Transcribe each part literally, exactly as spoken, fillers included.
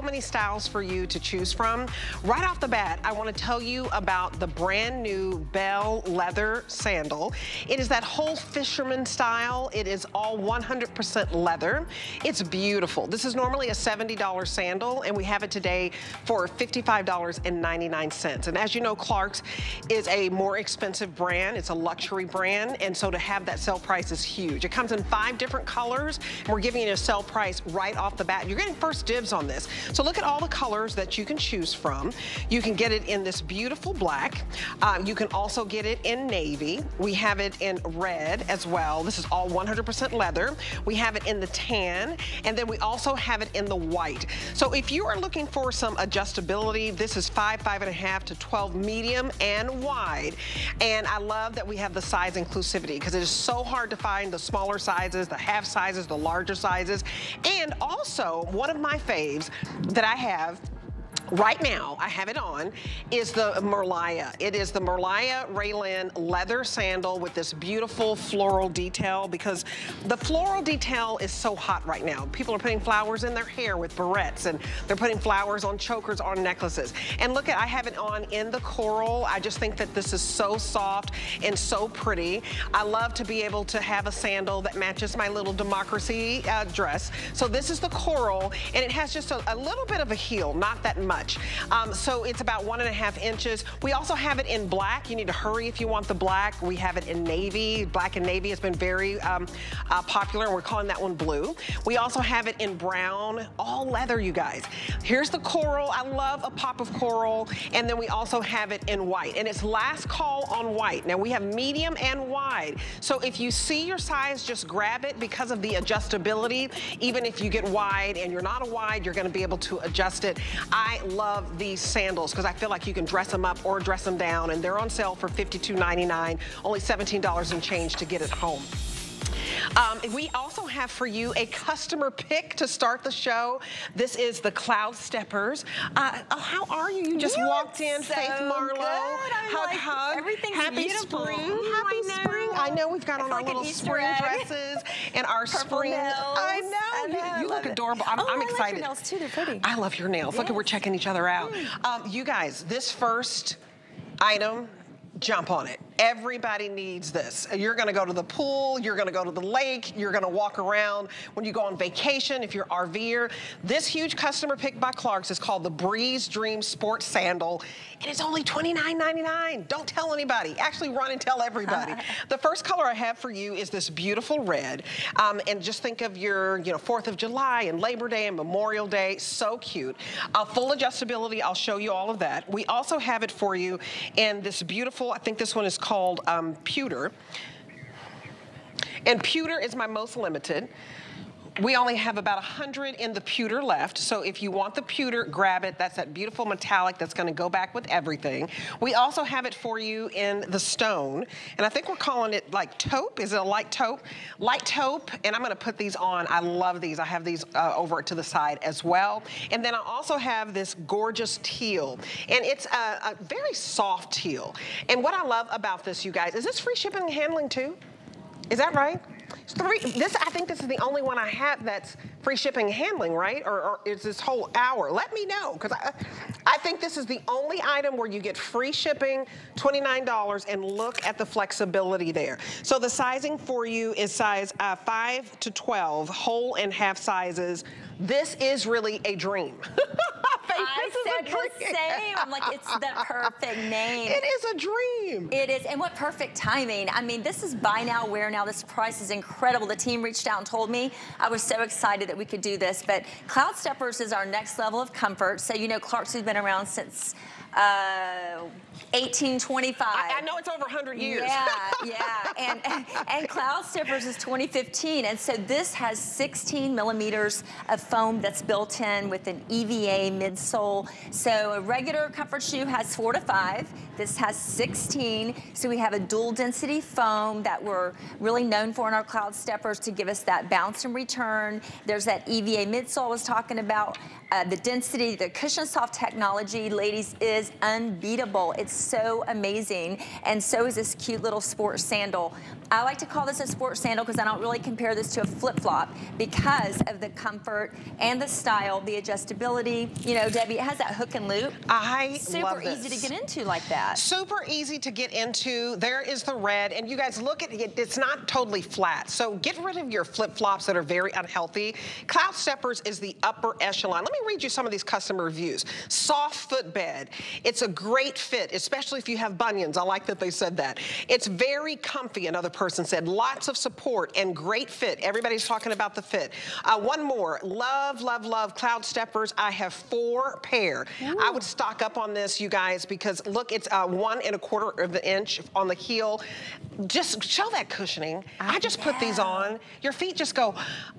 So many styles for you to choose from. Right off the bat, I want to tell you about the brand new Bell leather sandal. It is that whole fisherman style. It is all one hundred percent leather. It's beautiful. This is normally a seventy dollar sandal, and we have it today for fifty-five ninety-nine. And as you know, Clarks is a more expensive brand. It's a luxury brand, and so to have that sale price is huge. It comes in five different colors, and we're giving you a sale price right off the bat. You're getting first dibs on this. So look at all the colors that you can choose from. You can get it in this beautiful black. Uh, you can also get it in navy. We have it in red as well. This is all one hundred percent leather. We have it in the tan, and then we also have it in the white. So if you are looking for some adjustability, this is five, five and a half to twelve medium and wide. And I love that we have the size inclusivity because it is so hard to find the smaller sizes, the half sizes, the larger sizes. And also one of my faves that I have right now, I have it on, is the Merliah. It is the Merliah Raylan leather sandal with this beautiful floral detail because the floral detail is so hot right now. People are putting flowers in their hair with barrettes, and they're putting flowers on chokers, on necklaces. And look at, I have it on in the coral. I just think that this is so soft and so pretty. I love to be able to have a sandal that matches my little Democracy uh, dress. So this is the coral, and it has just a, a little bit of a heel, not that much. Um, so it's about one and a half inches. We also have it in black. You need to hurry if you want the black. We have it in navy. Black and navy has been very um, uh, popular, and we're calling that one blue. We also have it in brown, all leather, you guys. Here's the coral. I love a pop of coral. And then we also have it in white, and it's last call on white. Now we have medium and wide. So if you see your size, just grab it because of the adjustability. Even if you get wide and you're not a wide, you're going to be able to adjust it. I love these sandals because I feel like you can dress them up or dress them down, and they're on sale for fifty-two ninety-nine, only seventeen dollars and change to get it home. Um, we also have for you a customer pick to start the show. This is the Cloud Steppers. Uh, oh, how are you? You just you walked in, so Faith Marlow. Hug, like, hug. Everything's happy beautiful. Spring. Happy I spring. Know. I know we've got I on our like little spring egg. Dresses and our purple spring. Nails. I know. I know. You, you look it. Adorable. I'm, oh, I'm excited. I like your nails too. They're pretty. I love your nails. Yes. Look, we're checking each other out. Mm. Um, you guys, this first item, jump on it. Everybody needs this. You're gonna go to the pool, you're gonna go to the lake, you're gonna walk around. When you go on vacation, if you're RVer, this huge customer pick by Clarks is called the Breeze Dream Sports Sandal, and it's only twenty-nine ninety-nine. Don't tell anybody. Actually, run and tell everybody. The first color I have for you is this beautiful red, um, and just think of your, you know, fourth of July and Labor Day and Memorial Day. So cute. Uh, full adjustability, I'll show you all of that. We also have it for you in this beautiful, I think this one is called called um, pewter, and pewter is my most limited. We only have about one hundred in the pewter left, so if you want the pewter, grab it. That's that beautiful metallic that's going to go back with everything. We also have it for you in the stone, and I think we're calling it like taupe. Is it a light taupe? Light taupe, and I'm going to put these on. I love these. I have these uh, over to the side as well. And then I also have this gorgeous teal, and it's a, a very soft teal. And what I love about this, you guys, is this free shipping and handling too? Is that right? Three, this, I think this is the only one I have that's free shipping and handling, right? Or, or is this whole hour? Let me know, because I, I think this is the only item where you get free shipping, twenty-nine dollars, and look at the flexibility there. So the sizing for you is size uh, five to twelve, whole and half sizes. This is really a dream. I said the same. I'm like, it's the perfect name. It is a dream. It is, and what perfect timing. I mean, this is buy now, wear now. This price is incredible. The team reached out and told me. I was so excited that we could do this, but Cloud Steppers is our next level of comfort. So, you know, Clarks has been around since uh, eighteen twenty-five. I, I know it's over one hundred years. Yeah, yeah, and, and, and Cloud Steppers is twenty fifteen, and so this has sixteen millimeters of foam that's built in with an E V A midsole. So a regular comfort shoe has four to five. This has sixteen. So we have a dual density foam that we're really known for in our Cloud Steppers to give us that bounce and return. There's that E V A midsole I was talking about. Uh, the density, the cushion soft technology, ladies, is unbeatable. It's so amazing. And so is this cute little sports sandal. I like to call this a sports sandal because I don't really compare this to a flip-flop because of the comfort and the style, the adjustability. You know, Debbie, it has that hook and loop. I Super love this. Easy to get into like that. Super easy to get into. There is the red. And you guys, look at it. It's not totally flat. So get rid of your flip-flops that are very unhealthy. Cloud Steppers is the upper echelon. Let me read you some of these customer reviews. Soft footbed. It's a great fit, especially if you have bunions. I like that they said that. It's very comfy, another person said. Lots of support and great fit. Everybody's talking about the fit. Uh, one more. Love, love, love Cloud Steppers. I have four pair. Ooh. I would stock up on this, you guys, because look, it's uh, one and a quarter of an inch on the heel. Just show that cushioning. I, I just know. put these on. Your feet just go,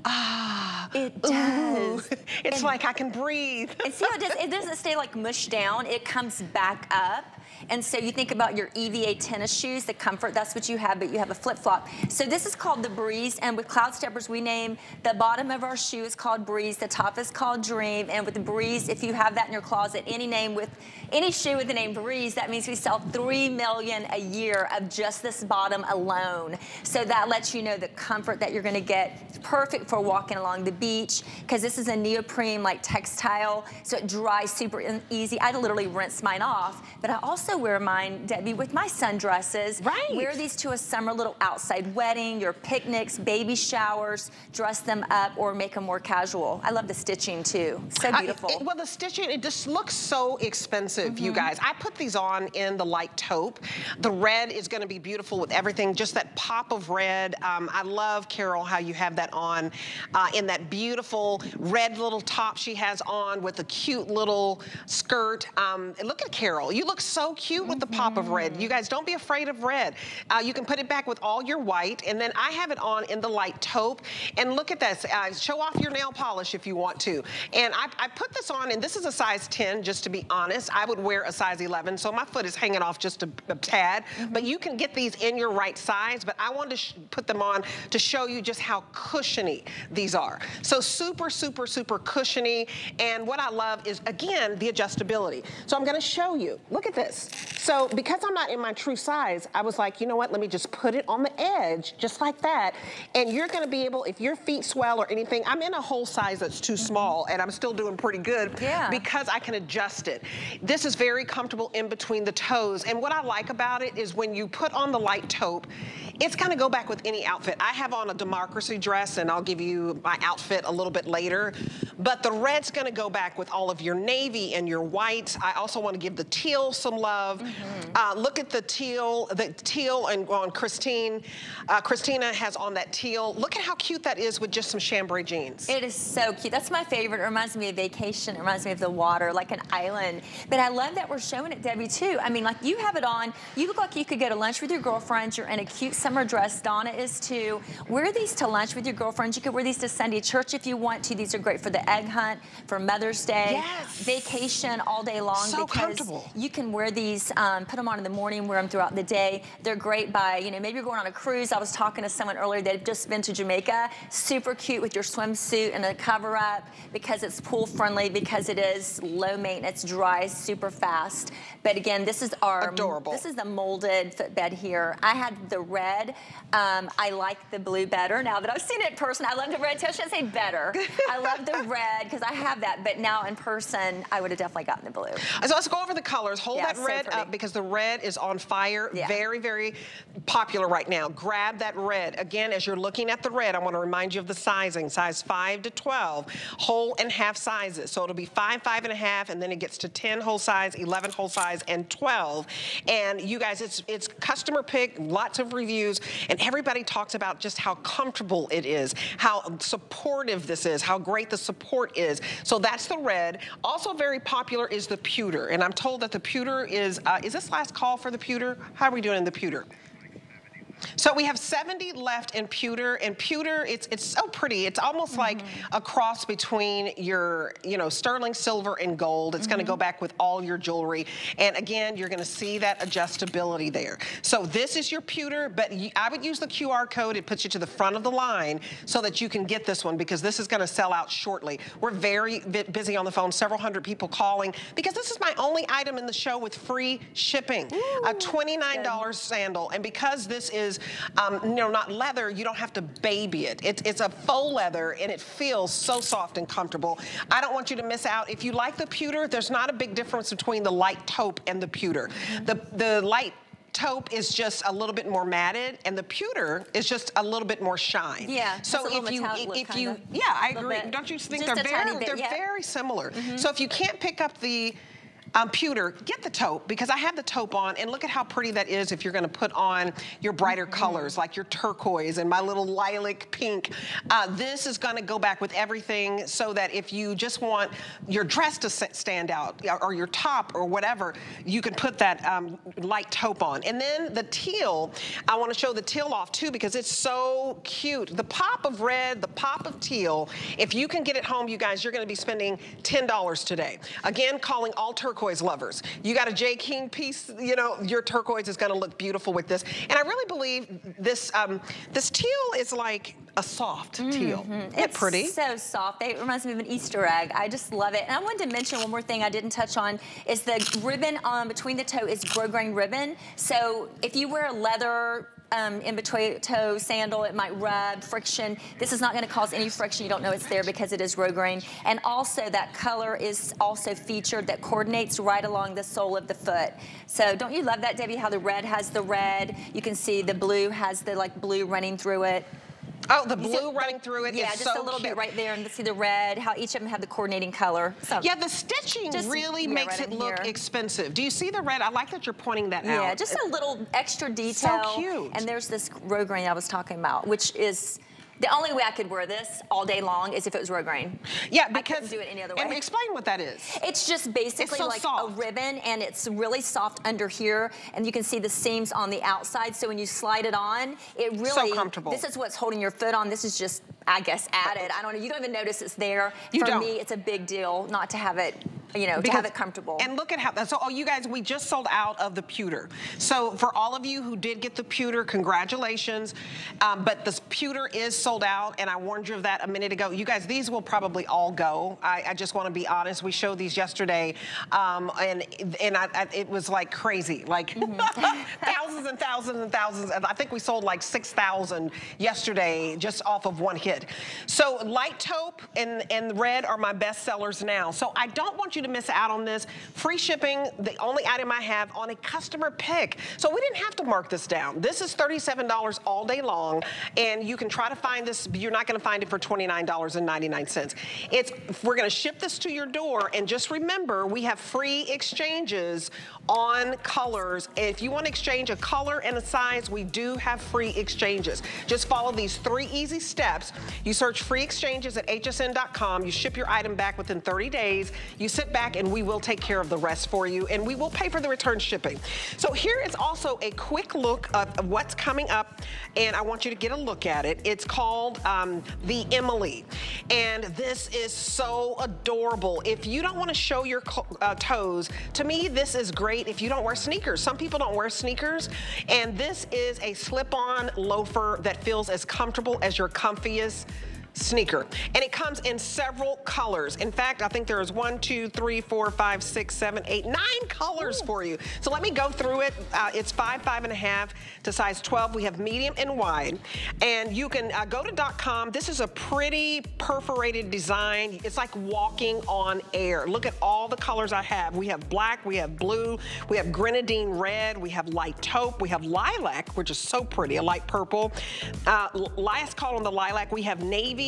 ah. It does. Ooh. It's and like I can breathe. And see how it does? It doesn't stay like mushed down. It comes back up. And so you think about your E V A tennis shoes, the comfort, that's what you have, but you have a flip-flop. So this is called the Breeze, and with Cloud Steppers, we name the bottom of our shoe is called Breeze, the top is called Dream, and with the Breeze, if you have that in your closet, any name with, any shoe with the name Breeze, that means we sell three million dollars a year of just this bottom alone. So that lets you know the comfort that you're gonna get. It's perfect for walking along the beach, because this is a neoprene, like textile, so it dries super easy. I literally rinse mine off, but I also I also wear mine, Debbie, with my sundresses. Right. Wear these to a summer little outside wedding, your picnics, baby showers, dress them up or make them more casual. I love the stitching too. So beautiful. I, it, well, the stitching, it just looks so expensive, mm-hmm. you guys. I put these on in the light taupe. The red is going to be beautiful with everything, just that pop of red. Um, I love, Carol, how you have that on uh, in that beautiful red little top she has on with a cute little skirt. Um, and look at Carol. You look so cute with the pop of red. You guys, don't be afraid of red. Uh, you can put it back with all your white, and then I have it on in the light taupe, and look at this. Uh, show off your nail polish if you want to. And I, I put this on, and this is a size ten, just to be honest. I would wear a size eleven, so my foot is hanging off just a, a tad, mm-hmm. but you can get these in your right size, but I wanted to sh put them on to show you just how cushiony these are. So super, super, super cushiony, and what I love is, again, the adjustability. So I'm gonna show you. Look at this. So because I'm not in my true size, I was like, you know what, let me just put it on the edge, just like that. And you're gonna be able, if your feet swell or anything, I'm in a whole size that's too small and I'm still doing pretty good yeah. because I can adjust it. This is very comfortable in between the toes. And what I like about it is when you put on the light taupe, it's gonna go back with any outfit. I have on a Democracy dress and I'll give you my outfit a little bit later, but the red's gonna go back with all of your navy and your whites. I also wanna give the teal some love. Mm-hmm. uh, look at the teal, the teal and on Christine. Uh, Christina has on that teal. Look at how cute that is with just some chambray jeans. It is so cute. That's my favorite. It reminds me of vacation. It reminds me of the water, like an island. But I love that we're showing it, Debbie, too. I mean, like you have it on. You look like you could go to lunch with your girlfriends. You're in a cute summer dress. Donna is, too. Wear these to lunch with your girlfriends. You could wear these to Sunday church if you want to. These are great for the egg hunt, for Mother's Day. Yes. Vacation all day long. So comfortable. You can wear these, um, put them on in the morning, wear them throughout the day. They're great by, you know, maybe you're going on a cruise. I was talking to someone earlier that had just been to Jamaica. Super cute with your swimsuit and a cover up because it's pool friendly, because it is low maintenance, dries super fast. But again, this is our, adorable. This is the molded footbed here. I had the red. Um, I like the blue better now that I've seen it in person. I love the red too. I shouldn't say better. I love the red because I have that, but now in person, I would have definitely gotten the blue. So let's go over the colors. Hold yeah, that red so up because the red is on fire. Yeah. Very, very popular right now. Grab that red. Again, as you're looking at the red, I want to remind you of the sizing. Size five to twelve, whole and half sizes. So it'll be five, five and a half, and then it gets to ten whole size, eleven whole size, and twelve. And you guys, it's, it's customer pick, lots of reviews, and everybody talks about just how comfortable it is, how supportive this is, how great the support is. So that's the red. Also very popular is the pewter, and I'm told that the pewter is, uh, is this last call for the pewter? How are we doing in the pewter? So we have seventy left in pewter, and pewter, it's it's so pretty. It's almost mm-hmm. like a cross between your, you know, sterling silver and gold. It's mm-hmm. gonna go back with all your jewelry. And again, you're gonna see that adjustability there. So this is your pewter, but you, I would use the Q R code. It puts you to the front of the line so that you can get this one, because this is gonna sell out shortly. We're very busy on the phone, several hundred people calling, because this is my only item in the show with free shipping. Ooh, a twenty-nine dollar good. sandal, and because this is Um, you know, not leather, you don't have to baby it. It's, it's a faux leather, and it feels so soft and comfortable. I don't want you to miss out. If you like the pewter, there's not a big difference between the light taupe and the pewter. Mm-hmm. The, the light taupe is just a little bit more matted, and the pewter is just a little bit more shine. Yeah. So if you, if you, kinda. yeah, I agree. Bit. Don't you think just they're very, bit, they're yeah. very similar? Mm-hmm. So if you can't pick up the Um, pewter, get the taupe, because I have the taupe on, and look at how pretty that is if you're going to put on your brighter mm-hmm. colors, like your turquoise and my little lilac pink. Uh, this is going to go back with everything, so that if you just want your dress to stand out, or your top, or whatever, you can put that um, light taupe on. And then the teal, I want to show the teal off too, because it's so cute. The pop of red, the pop of teal, if you can get it home, you guys, you're going to be spending ten dollars today. Again, calling all turquoise lovers. You got a J. King piece, you know, your turquoise is going to look beautiful with this. And I really believe this um, this teal is like a soft mm-hmm. teal. Isn't it's it pretty? So soft. It reminds me of an Easter egg. I just love it. And I wanted to mention one more thing I didn't touch on is the ribbon on between the toe is grosgrain ribbon. So if you wear a leather Um, in between toe sandal, it might rub, friction. This is not going to cause any friction. You don't know it's there because it is grosgrain. And also that color is also featured that coordinates right along the sole of the foot. So don't you love that, Debbie, how the red has the red? You can see the blue has the like blue running through it. Oh, the blue running through it. Yeah, is just so a little cute. bit right there, and see the red, how each of them have the coordinating color. So yeah, the stitching just, really yeah, makes right it look here. expensive. Do you see the red? I like that you're pointing that yeah, out. Yeah, just a little extra detail. So cute. And there's this grosgrain I was talking about, which is the only way I could wear this all day long is if it was grosgrain. Yeah, because I couldn't do it any other way. And explain what that is. It's just basically it's so like soft. a ribbon, and it's really soft under here, and you can see the seams on the outside. So when you slide it on, it really so comfortable. This is what's holding your foot on. This is just, I guess, added. I don't know. You don't even notice it's there. You For don't. me, it's a big deal not to have it. You know, because, to have it comfortable. And look at how, so oh, you guys, we just sold out of the pewter. So for all of you who did get the pewter, congratulations. Um, but this pewter is sold out, and I warned you of that a minute ago. You guys, these will probably all go. I, I just want to be honest. We showed these yesterday, um, and and I, I, it was like crazy, like mm-hmm. thousands and thousands and thousands. I think we sold like six thousand yesterday just off of one hit. So light taupe and, and red are my best sellers now. So I don't want you to miss out on this. Free shipping, the only item I have on a customer pick. So we didn't have to mark this down. This is thirty-seven dollars all day long, and you can try to find this. You're not going to find it for twenty-nine ninety-nine. It's, we're going to ship this to your door, and just remember, we have free exchanges on colors. If you want to exchange a color and a size, we do have free exchanges. Just follow these three easy steps. You search free exchanges at H S N dot com. You ship your item back within thirty days. You send back, and we will take care of the rest for you, and we will pay for the return shipping. So here is also a quick look of what's coming up, and I want you to get a look at it. It's called um, the Emily, and this is so adorable. If you don't want to show your uh, toes, to me this is great if you don't wear sneakers. Some people don't wear sneakers, and this is a slip-on loafer that feels as comfortable as your comfiest sneaker, and it comes in several colors. In fact, I think there is one, two, three, four, five, six, seven, eight, nine colors Ooh. for you. So let me go through it. Uh, it's five, five and a half to size twelve. We have medium and wide, and you can uh, go to .com. This is a pretty perforated design. It's like walking on air. Look at all the colors I have. We have black, we have blue, we have grenadine red, we have light taupe, we have lilac, which is so pretty, a light purple. Uh, last call on the lilac. We have navy.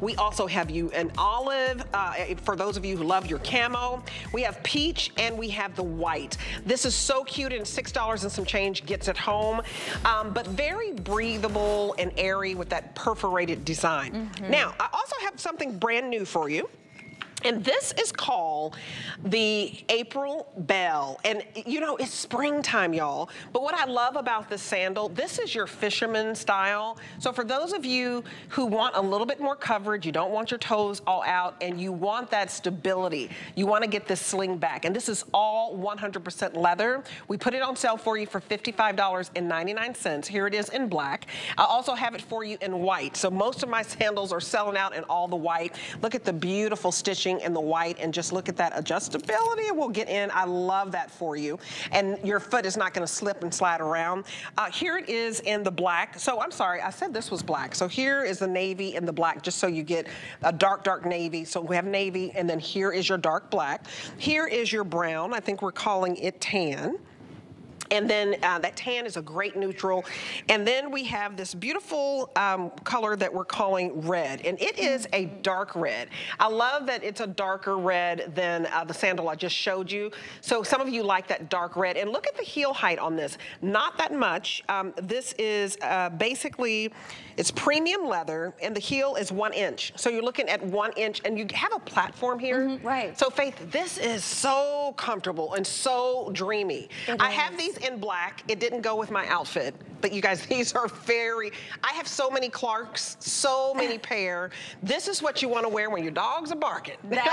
We also have you an olive, uh, for those of you who love your camo. We have peach, and we have the white. This is so cute, and six dollars and some change gets it home. Um, but very breathable and airy with that perforated design. Mm-hmm. Now, I also have something brand new for you. And this is called the April Bell. And you know, it's springtime, y'all. But what I love about this sandal, this is your fisherman style. So for those of you who want a little bit more coverage, you don't want your toes all out, and you want that stability, you want to get this sling back. And this is all one hundred percent leather. We put it on sale for you for fifty-five ninety-nine. Here it is in black. I also have it for you in white. So most of my sandals are selling out in all the white. Look at the beautiful stitching in the white, and just look at that adjustability. We'll get in. I love that for you, and your foot is not going to slip and slide around. Uh, here it is in the black. So I'm sorry, I said this was black. So here is the navy and the black, just so you get a dark, dark navy. So we have navy, and then here is your dark black. Here is your brown. I think we're calling it tan. And then uh, that tan is a great neutral. And then we have this beautiful um, color that we're calling red. And it is a dark red. I love that it's a darker red than uh, the sandal I just showed you. So some of you like that dark red. And look at the heel height on this. Not that much. Um, this is uh, basically, it's premium leather, and the heel is one inch. So you're looking at one inch, and you have a platform here. Mm-hmm, right. So Faith, this is so comfortable and so dreamy. It I is. have these in black. It didn't go with my outfit, but you guys, these are very, I have so many Clarks, so many pair. This is what you want to wear when your dogs are barking. That's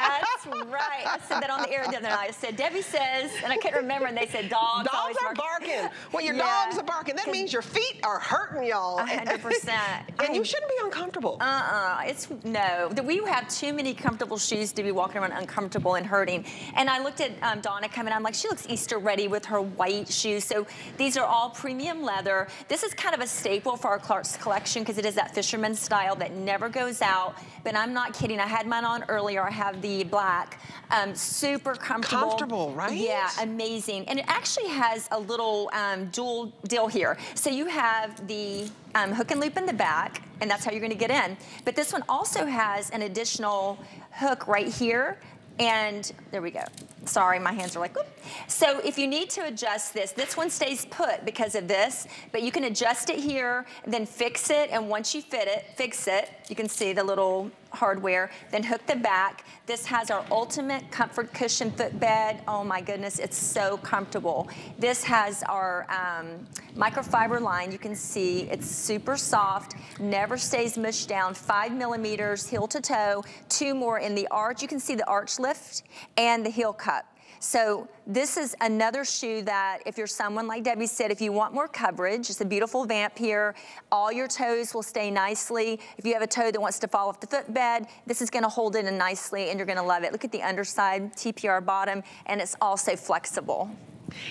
right. I said that on the air the other night. I said, Debbie says, and I couldn't remember, and they said dogs, dogs always are barking. barking. When your yeah. dogs are barking, that means your feet are hurting, y'all. one hundred percent. And I, you shouldn't be uncomfortable. Uh-uh. It's, no. We have too many comfortable shoes to be walking around uncomfortable and hurting. And I looked at um, Donna coming, I'm like, she looks Easter ready with her white shoes. So these are all premium leather. This is kind of a staple for our Clarks collection because it is that fisherman style that never goes out. But I'm not kidding. I had mine on earlier. I have the black. Um, super comfortable. Comfortable, right? Yeah, amazing. And it actually has a little um, dual deal here. So you have the um, hook and loop in the back, and that's how you're going to get in. But this one also has an additional hook right here. And there we go. Sorry, my hands are like, whoop. So if you need to adjust this, this one stays put because of this, but you can adjust it here, then fix it, and once you fit it, fix it, you can see the little hardware, then hook the back. This has our ultimate comfort cushion footbed. Oh my goodness, it's so comfortable. This has our um, microfiber line. You can see it's super soft, never stays mushed down, five millimeters heel to toe, two more in the arch. You can see the arch lift and the heel cup. So this is another shoe that if you're someone like Debbie said, if you want more coverage, it's a beautiful vamp here. All your toes will stay nicely. If you have a toe that wants to fall off the footbed, this is gonna hold it in nicely and you're gonna love it. Look at the underside, T P R bottom, and it's also flexible.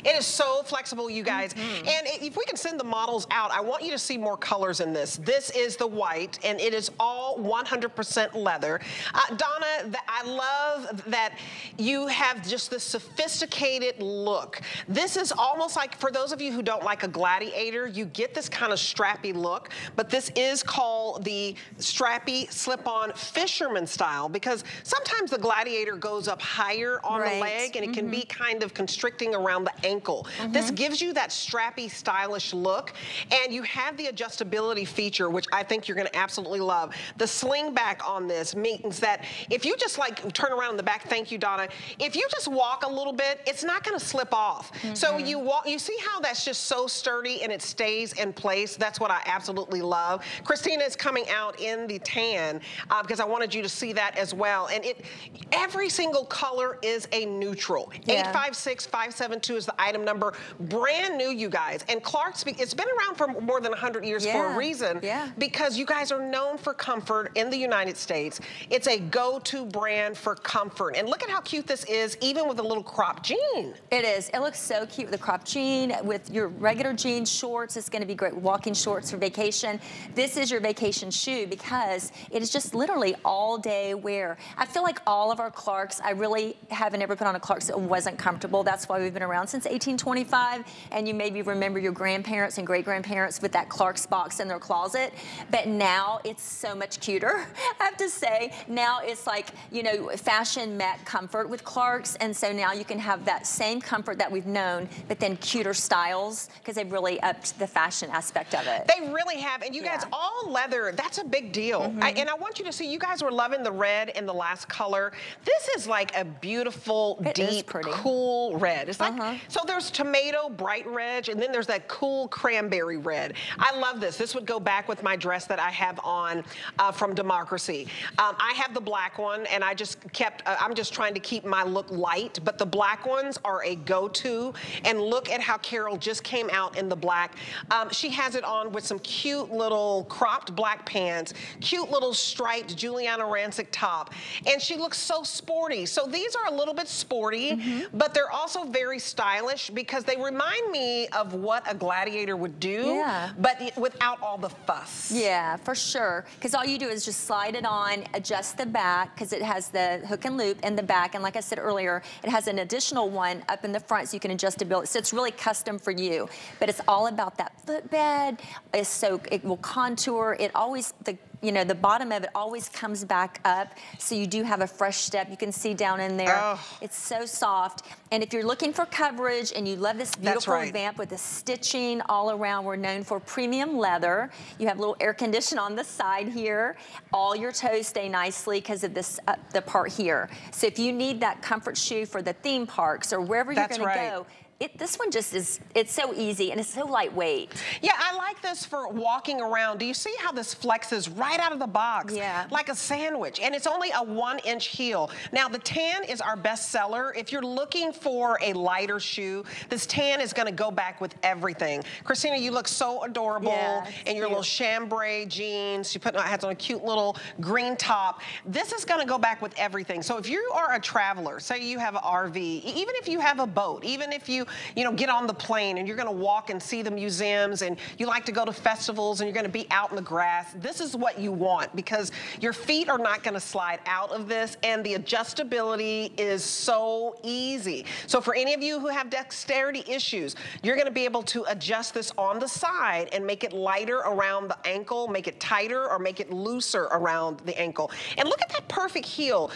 It is so flexible, you guys. Mm-hmm. And if we can send the models out, I want you to see more colors in this. This is the white, and it is all one hundred percent leather. Uh, Donna, the, I love that you have just this sophisticated look. This is almost like, for those of you who don't like a gladiator, you get this kind of strappy look, but this is called the strappy slip-on fisherman style, because sometimes the gladiator goes up higher on right. the leg, and it mm-hmm. can be kind of constricting around the ankle. Mm-hmm. This gives you that strappy, stylish look, and you have the adjustability feature, which I think you're going to absolutely love. The sling back on this means that if you just like turn around in the back, thank you, Donna, if you just walk a little bit, it's not going to slip off. Mm-hmm. So you walk, you see how that's just so sturdy and it stays in place. That's what I absolutely love. Christina is coming out in the tan uh, because I wanted you to see that as well. And it, every single color is a neutral. Yeah. eight five six five seven two is the item number. Brand new, you guys. And Clarks, it's been around for more than one hundred years yeah, for a reason. Yeah. Because you guys are known for comfort in the United States. It's a go-to brand for comfort. And look at how cute this is, even with a little crop jean. It is. It looks so cute with a crop jean, with your regular jean shorts. It's going to be great walking shorts for vacation. This is your vacation shoe because it is just literally all-day wear. I feel like all of our Clarks, I really haven't ever put on a Clarks that wasn't comfortable. That's why we've been around around since eighteen twenty-five, and you maybe remember your grandparents and great-grandparents with that Clarks box in their closet, but now it's so much cuter. I have to say, now it's like, you know, fashion met comfort with Clarks, and so now you can have that same comfort that we've known, but then cuter styles, because they've really upped the fashion aspect of it. They really have, and you yeah. guys, all leather, that's a big deal. Mm-hmm. I, and I want you to see, you guys were loving the red in the last color. This is like a beautiful, it deep, cool red. It's like, uh-huh. so there's tomato, bright red, and then there's that cool cranberry red. I love this. This would go back with my dress that I have on uh, from Democracy. Um, I have the black one, and I just kept, uh, I'm just trying to keep my look light, but the black ones are a go-to, and look at how Carol just came out in the black. Um, she has it on with some cute little cropped black pants, cute little striped Juliana Rancic top, and she looks so sporty. So these are a little bit sporty, mm-hmm. but they're also very stylish because they remind me of what a gladiator would do, yeah. but without all the fuss. Yeah, for sure, because all you do is just slide it on, adjust the back, because it has the hook and loop in the back, and like I said earlier, it has an additional one up in the front so you can adjust the build. So it's really custom for you, but it's all about that footbed. It's so, it will contour, it always, the you know, the bottom of it always comes back up, so you do have a fresh step. You can see down in there. Oh. It's so soft. And if you're looking for coverage and you love this beautiful right. vamp with the stitching all around, we're known for premium leather. You have a little air condition on the side here. All your toes stay nicely because of this, uh, the part here. So if you need that comfort shoe for the theme parks or wherever you're going right. to go, It, this one just is, it's so easy and it's so lightweight. Yeah, I like this for walking around. Do you see how this flexes right out of the box? Yeah. Like a sandwich, and it's only a one inch heel. Now the tan is our best seller. If you're looking for a lighter shoe, this tan is gonna go back with everything. Christina, you look so adorable yeah, in your cute. Little chambray jeans. She put, has on a cute little green top. This is gonna go back with everything. So if you are a traveler, say you have an R V, even if you have a boat, even if you you know, get on the plane and you're going to walk and see the museums, and you like to go to festivals and you're going to be out in the grass, this is what you want, because your feet are not going to slide out of this, and the adjustability is so easy. So for any of you who have dexterity issues, you're going to be able to adjust this on the side and make it lighter around the ankle, make it tighter, or make it looser around the ankle. And look at that perfect heel.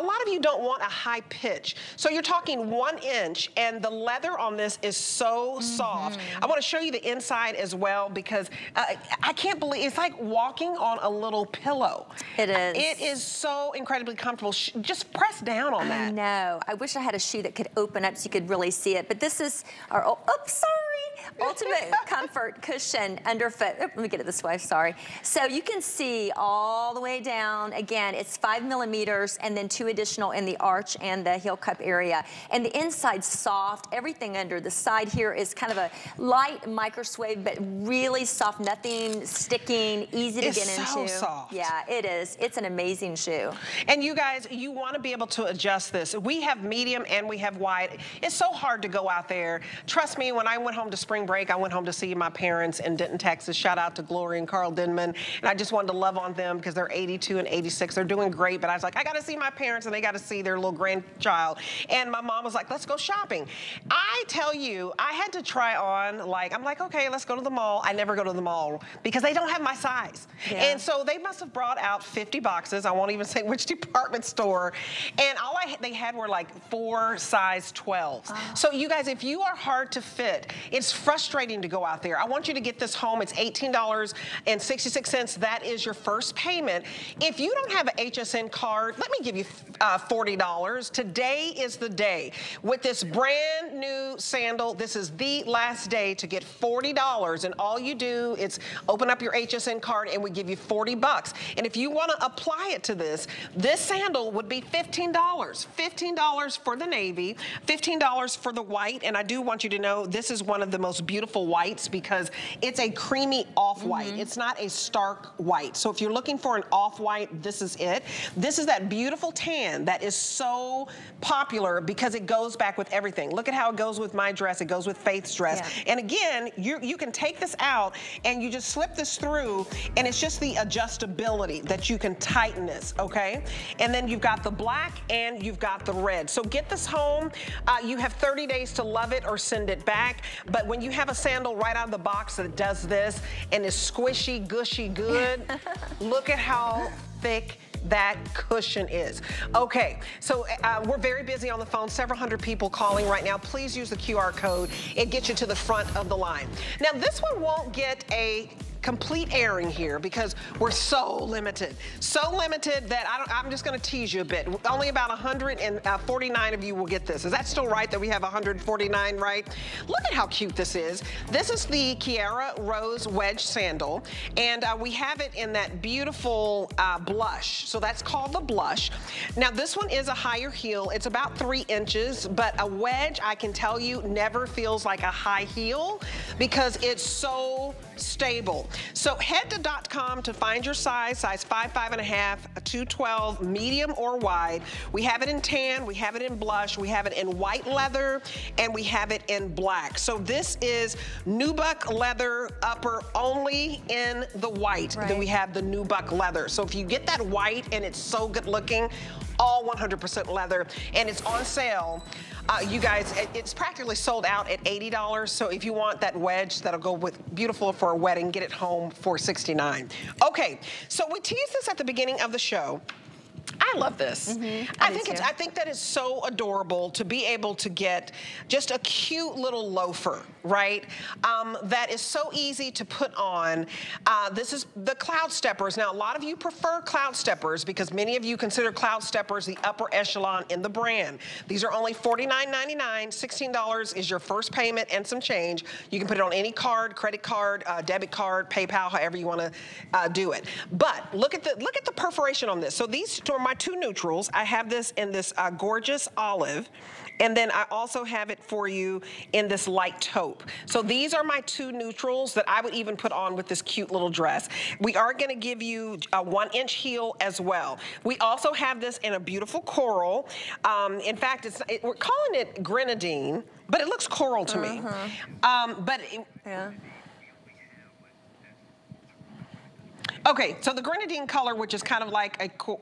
A lot of you don't want a high pitch, so you're talking one inch, and the leather on this is so mm-hmm. soft. I want to show you the inside as well, because uh, I can't believe it's like walking on a little pillow. It is. It is so incredibly comfortable. Sh just press down on that. I know. I wish I had a shoe that could open up so you could really see it, but this is our, oh, oops, sorry, ultimate comfort cushion underfoot. Oh, let me get it this way, sorry. So you can see all the way down. Again, it's five millimeters and then two additional in the arch and the heel cup area. And the inside's soft. Everything under the side here is kind of a light micro suede, but really soft, nothing sticking, easy to it's get so into. Soft. Yeah, it is. It's an amazing shoe. And you guys, you want to be able to adjust this. We have medium and we have wide. It's so hard to go out there. Trust me, when I went home to spring break, I went home to see my parents in Denton, Texas. Shout out to Glory and Carl Denmon. And I just wanted to love on them because they're eighty-two and eighty-six. They're doing great, but I was like, I got to see my parents and they got to see their little grandchild. And my mom was like, let's go shopping. I I tell you, I had to try on, like, I'm like, okay, let's go to the mall. I never go to the mall because they don't have my size. Yeah. And so they must have brought out fifty boxes. I won't even say which department store. And all I, they had were like four size twelves. Oh. So you guys, if you are hard to fit, it's frustrating to go out there. I want you to get this home. It's eighteen dollars and sixty-six cents. That is your first payment. If you don't have an H S N card, let me give you uh, forty dollars. Today is the day with this brand new sandal. This is the last day to get forty dollars, and all you do is open up your H S N card and we give you forty bucks. And if you want to apply it to this, this sandal would be fifteen dollars. fifteen dollars for the navy, fifteen dollars for the white, and I do want you to know this is one of the most most beautiful whites because it's a creamy off-white. Mm-hmm. It's not a stark white. So if you're looking for an off-white, this is it. This is that beautiful tan that is so popular because it goes back with everything. Look at how it goes with my dress. It goes with Faith's dress. Yeah. And again, you, you can take this out and you just slip this through, and it's just the adjustability that you can tighten this, okay? And then you've got the black and you've got the red. So get this home. Uh, you have thirty days to love it or send it back. But when you have a sandal right out of the box that does this and is squishy, gushy, good, look at how thick that cushion is. Okay, so uh, we're very busy on the phone, several hundred people calling right now. Please use the Q R code. It gets you to the front of the line. Now this one won't get a complete airing here because we're so limited. So limited that I don't, I'm just gonna tease you a bit. Only about one hundred forty-nine of you will get this. Is that still right that we have one hundred forty-nine, right? Look at how cute this is. This is the Kiara Rose Wedge Sandal, and uh, we have it in that beautiful uh, blush. So that's called the blush. Now this one is a higher heel. It's about three inches, but a wedge, I can tell you, never feels like a high heel because it's so stable. So head to dot com to find your size, size five, five and a half, two twelve, medium or wide. We have it in tan, we have it in blush, we have it in white leather, and we have it in black. So this is nubuck leather upper only in the white. Right. Then we have the nubuck leather. So if you get that white and it's so good looking, all one hundred percent leather, and it's on sale. Uh, you guys, it, it's practically sold out at eighty dollars, so if you want that wedge, that'll go with beautiful for a wedding, get it home for sixty-nine dollars. Okay, so we teased this at the beginning of the show. I love this. Mm-hmm. I, I think it's, I think that is so adorable to be able to get just a cute little loafer, right? Um, that is so easy to put on. Uh, this is the Cloud Steppers. Now, a lot of you prefer Cloud Steppers because many of you consider Cloud Steppers the upper echelon in the brand. These are only forty-nine ninety-nine. sixteen dollars is your first payment and some change. You can put it on any card, credit card, uh, debit card, PayPal, however you want to uh, do it. But look at the look at the perforation on this. So these are my two neutrals. I have this in this uh, gorgeous olive, and then I also have it for you in this light taupe. So these are my two neutrals that I would even put on with this cute little dress. We are gonna give you a one inch heel as well. We also have this in a beautiful coral. Um, in fact, it's, it, we're calling it grenadine, but it looks coral to me. Um, but it, yeah. Okay, so the grenadine color, which is kind of like a cool,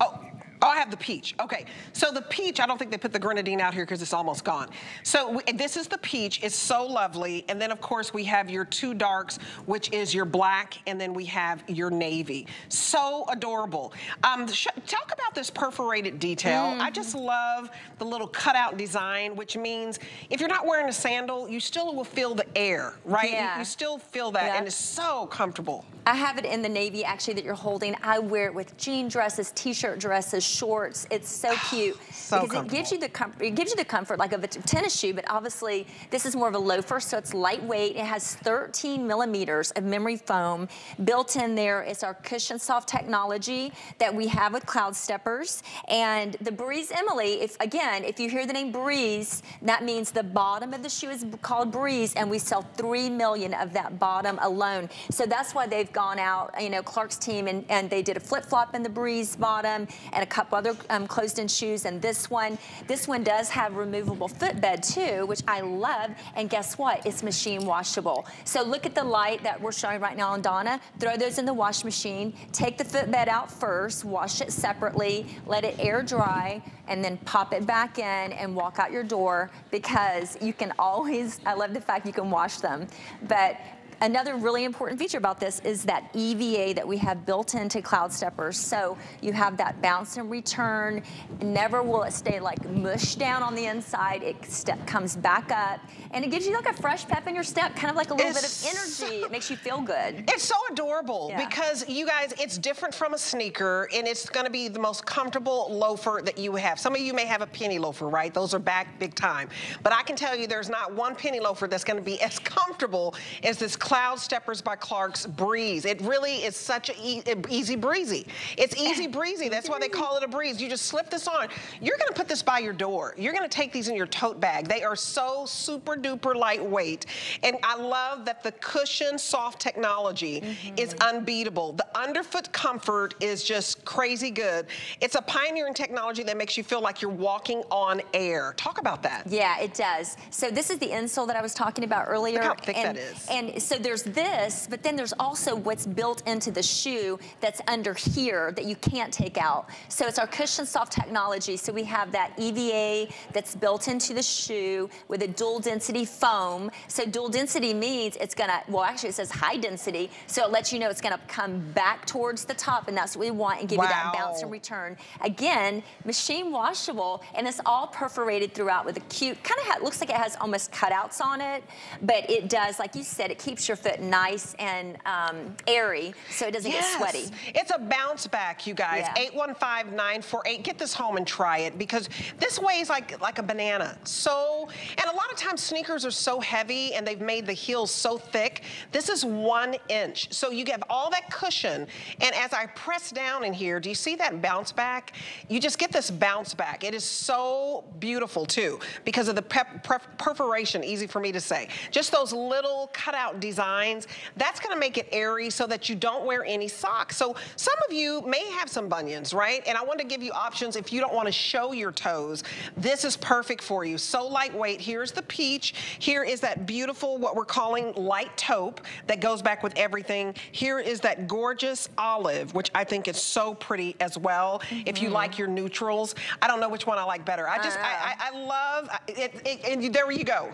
oh, oh, I have the peach. Okay, so the peach, I don't think they put the grenadine out here because it's almost gone. So we, this is the peach. It's so lovely. And then, of course, we have your two darks, which is your black, and then we have your navy. So adorable. Um, talk about this perforated detail. Mm-hmm. I just love the little cutout design, which means if you're not wearing a sandal, you still will feel the air, right? Yeah. You, you still feel that, yeah. And it's so comfortable. I have it in the navy, actually, that you're holding. I wear it with jean dresses, T-shirt dresses, shorts. It's so cute so because it gives you the comfort. It gives you the comfort like of a tennis shoe, but obviously this is more of a loafer, so it's lightweight. It has thirteen millimeters of memory foam built in there. It's our cushion soft technology that we have with Cloud Steppers and the Breeze Emily. If again, if you hear the name Breeze, that means the bottom of the shoe is called Breeze, and we sell three million of that bottom alone. So that's why they've gone out. You know, Clark's team and and they did a flip flop in the Breeze bottom and a couple other um, closed-in shoes, and this one, this one does have removable footbed too, which I love. And guess what? It's machine washable. So look at the light that we're showing right now on Donna. Throw those in the wash machine. Take the footbed out first, wash it separately, let it air dry, and then pop it back in and walk out your door because you can always. I love the fact you can wash them, but. Another really important feature about this is that E V A that we have built into Cloud Steppers. So you have that bounce and return. Never will it stay like mush down on the inside. It step comes back up, and it gives you like a fresh pep in your step, kind of like a little it's bit of energy. So, it makes you feel good. It's so adorable, yeah. Because you guys, it's different from a sneaker, and it's going to be the most comfortable loafer that you have. Some of you may have a penny loafer, right? Those are back big time. But I can tell you, there's not one penny loafer that's going to be as comfortable as this Cloud Cloud Steppers by Clarks Breeze. It really is such an e easy breezy. It's easy breezy. That's why they call it a breeze. You just slip this on. You're going to put this by your door. You're going to take these in your tote bag. They are so super duper lightweight. And I love that the cushion soft technology mm-hmm. is unbeatable. The underfoot comfort is just crazy good. It's a pioneering technology that makes you feel like you're walking on air. Talk about that. Yeah, it does. So this is the insole that I was talking about earlier. Look how thick and, that is. And so there's this, but then there's also what's built into the shoe that's under here that you can't take out. So it's our cushion soft technology. So we have that E V A that's built into the shoe with a dual density foam. So dual density means it's gonna, well actually it says high density, so it lets you know it's gonna come back towards the top, and that's what we want, and give wow. you that bounce and return. Again, machine washable, and it's all perforated throughout with a cute, kind of looks like it has almost cutouts on it, but it does, like you said, it keeps your foot nice and um, airy, so it doesn't yes. get sweaty. It's a bounce back, you guys. eight one five, nine four eight. Get this home and try it, because this weighs like, like a banana. So, and a lot of times sneakers are so heavy and they've made the heels so thick. This is one inch. So you have all that cushion, and as I press down in here, do you see that bounce back? You just get this bounce back. It is so beautiful too, because of the pep, pep, perforation, easy for me to say. Just those little cutout designs, that's gonna make it airy so that you don't wear any socks. So some of you may have some bunions, right? And I want to give you options if you don't want to show your toes. This is perfect for you. So lightweight. Here's the peach. Here is that beautiful, what we're calling light taupe that goes back with everything. Here is that gorgeous olive, which I think is so pretty as well. Mm-hmm. If you like your neutrals. I don't know which one I like better. I just, I, I, I love, it, it, and there you go.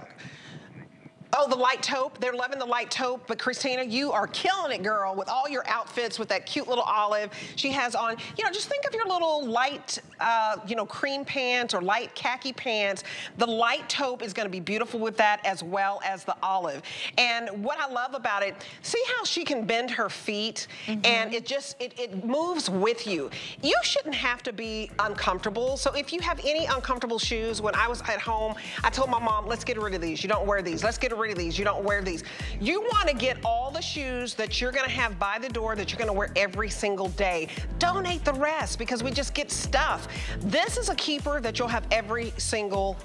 Oh, the light taupe. They're loving the light taupe. But Christina, you are killing it, girl, with all your outfits with that cute little olive she has on. You know, just think of your little light, uh, you know, cream pants or light khaki pants. The light taupe is going to be beautiful with that, as well as the olive. And what I love about it, see how she can bend her feet mm-hmm. and it just, it, it moves with you. You shouldn't have to be uncomfortable. So if you have any uncomfortable shoes, when I was at home, I told my mom, let's get rid of these. You don't wear these. Let's get rid of these. You don't wear these. You want to get all the shoes that you're going to have by the door that you're going to wear every single day. Donate the rest, because we just get stuff. This is a keeper that you'll have every single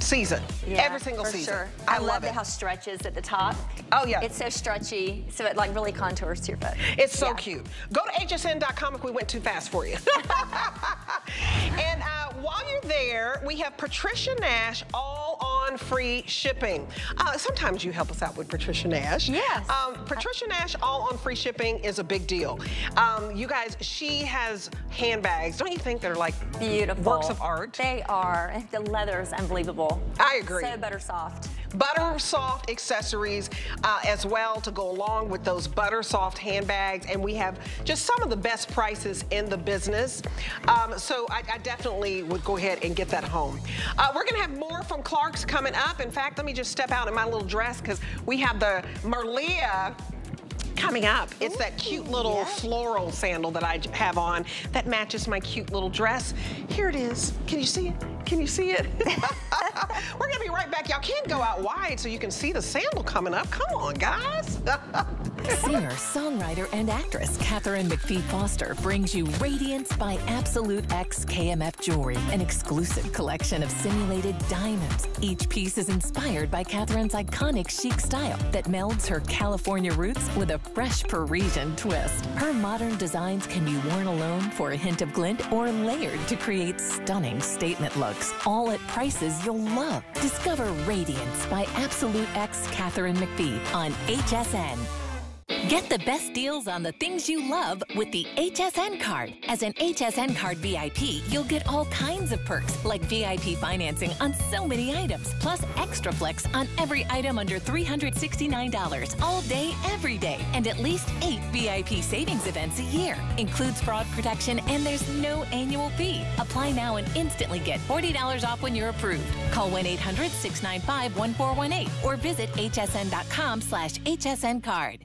season. Yeah, every single for season. Sure. I, I love, love it. How stretches at the top. Oh yeah. It's so stretchy, so it like really contours to your foot. It's so yeah. cute. Go to H S N dot com if we went too fast for you. And uh, while you're there, we have Patricia Nash all on free shipping. Uh, sometimes you help us out with Patricia Nash. Yes. Um, Patricia Nash all on free shipping is a big deal. Um, you guys, she has handbags. Don't you think they're like beautiful works of art? They are. The leather is unbelievable. I agree. So butter soft. Butter soft accessories uh, as well to go along with those butter soft handbags, and we have just some of the best prices in the business. Um, so I, I definitely would go ahead and get that home. Uh, we're gonna have more from Clarks coming up. In fact, let me just step out in my little dress, because we have the Merliah coming up. It's that cute little yeah. floral sandal that I have on that matches my cute little dress. Here it is. Can you see it? Can you see it? We're gonna be right back. Y'all can't go out wide so you can see the sandal coming up. Come on, guys. Singer, songwriter, and actress Katherine McPhee Foster brings you Radiance by Absolute X K M F Jewelry, an exclusive collection of simulated diamonds. Each piece is inspired by Katherine's iconic chic style that melds her California roots with a fresh Parisian twist. Her modern designs can be worn alone for a hint of glint or layered to create stunning statement looks, all at prices you'll love. Discover Radiance by Absolute X Katherine McPhee on H S N. Get the best deals on the things you love with the H S N card. As an H S N card V I P, you'll get all kinds of perks, like V I P financing on so many items, plus extra flex on every item under three hundred sixty-nine dollars all day, every day, and at least eight V I P savings events a year. Includes fraud protection, and there's no annual fee. Apply now and instantly get forty dollars off when you're approved. Call one eight hundred, six nine five, one four one eight or visit H S N dot com slash H S N card.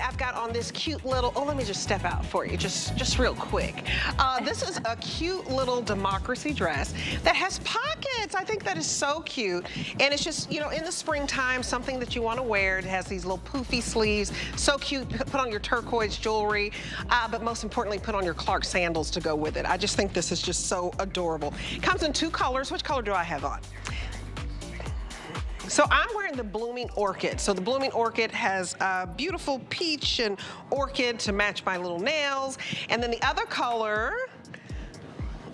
I've got on this cute little, oh, let me just step out for you, just just real quick. Uh, this is a cute little democracy dress that has pockets. I think that is so cute. And it's just, you know, in the springtime, something that you want to wear. It has these little poofy sleeves. So cute. Put on your turquoise jewelry, uh, but most importantly, put on your Clarks sandals to go with it. I just think this is just so adorable. Comes in two colors. Which color do I have on? So I'm wearing the Blooming Orchid. So the Blooming Orchid has a beautiful peach and orchid to match my little nails. And then the other color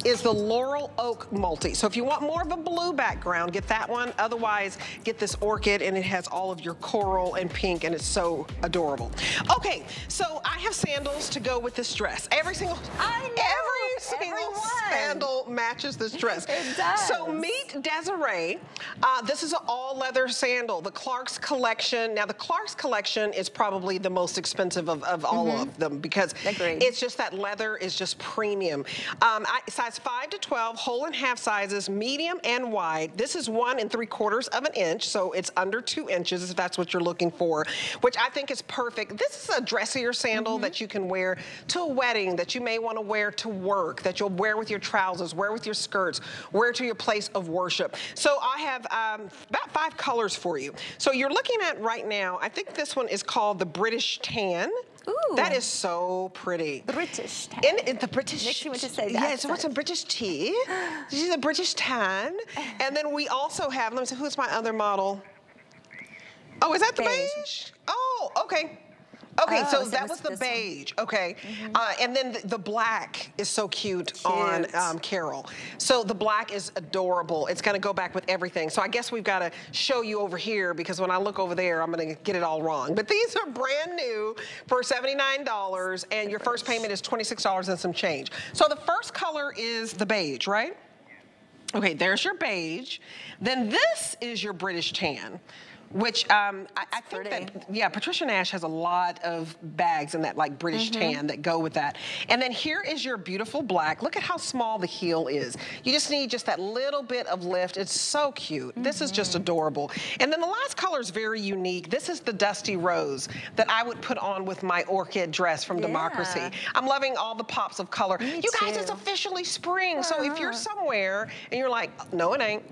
is the Laurel Oak Multi. So if you want more of a blue background, get that one. Otherwise, get this orchid, and it has all of your coral and pink, and it's so adorable. Okay, so I have sandals to go with this dress. Every single, I know, every single everyone. sandal matches this dress. It does. So meet Desiree. Uh, this is an all-leather sandal, the Clarks collection. Now, the Clarks collection is probably the most expensive of, of all mm-hmm. of them, because Agreed. It's just that leather is just premium. Um, I, size five to twelve, whole and half sizes, medium and wide. This is one and three quarters of an inch, so it's under two inches if that's what you're looking for, which I think is perfect. This is a dressier sandal mm-hmm. that you can wear to a wedding, that you may want to wear to work, that you'll wear with your trousers, wear with your skirts, wear to your place of worship. So I have um, about five colors for you. So you're looking at right now, I think this one is called the British Tan. Ooh. That is so pretty. British tan. In, in the British. Makes me want to say that. Yeah, so what's a British tea? This is a British tan. And then we also have, let me see, who's my other model? Oh, is that the beige? beige? Oh, okay. Okay, oh, so, so that was the beige, one. okay. Mm-hmm. uh, and then the, the black is so cute, cute. on um, Carol. So the black is adorable. It's gonna go back with everything. So I guess we've gotta show you over here, because when I look over there, I'm gonna get it all wrong. But these are brand new for seventy-nine dollars, and your first payment is twenty-six dollars and some change. So the first color is the beige, right? Okay, there's your beige. Then this is your British tan, which um, I, I think pretty. that, yeah, Patricia Nash has a lot of bags in that like British mm-hmm. tan that go with that. And then here is your beautiful black. Look at how small the heel is. You just need just that little bit of lift. It's so cute. Mm-hmm. This is just adorable. And then the last color is very unique. This is the Dusty Rose that I would put on with my orchid dress from yeah. Democracy. I'm loving all the pops of color. Me you too. Guys, it's officially spring. Uh-huh. So if you're somewhere and you're like, no, it ain't.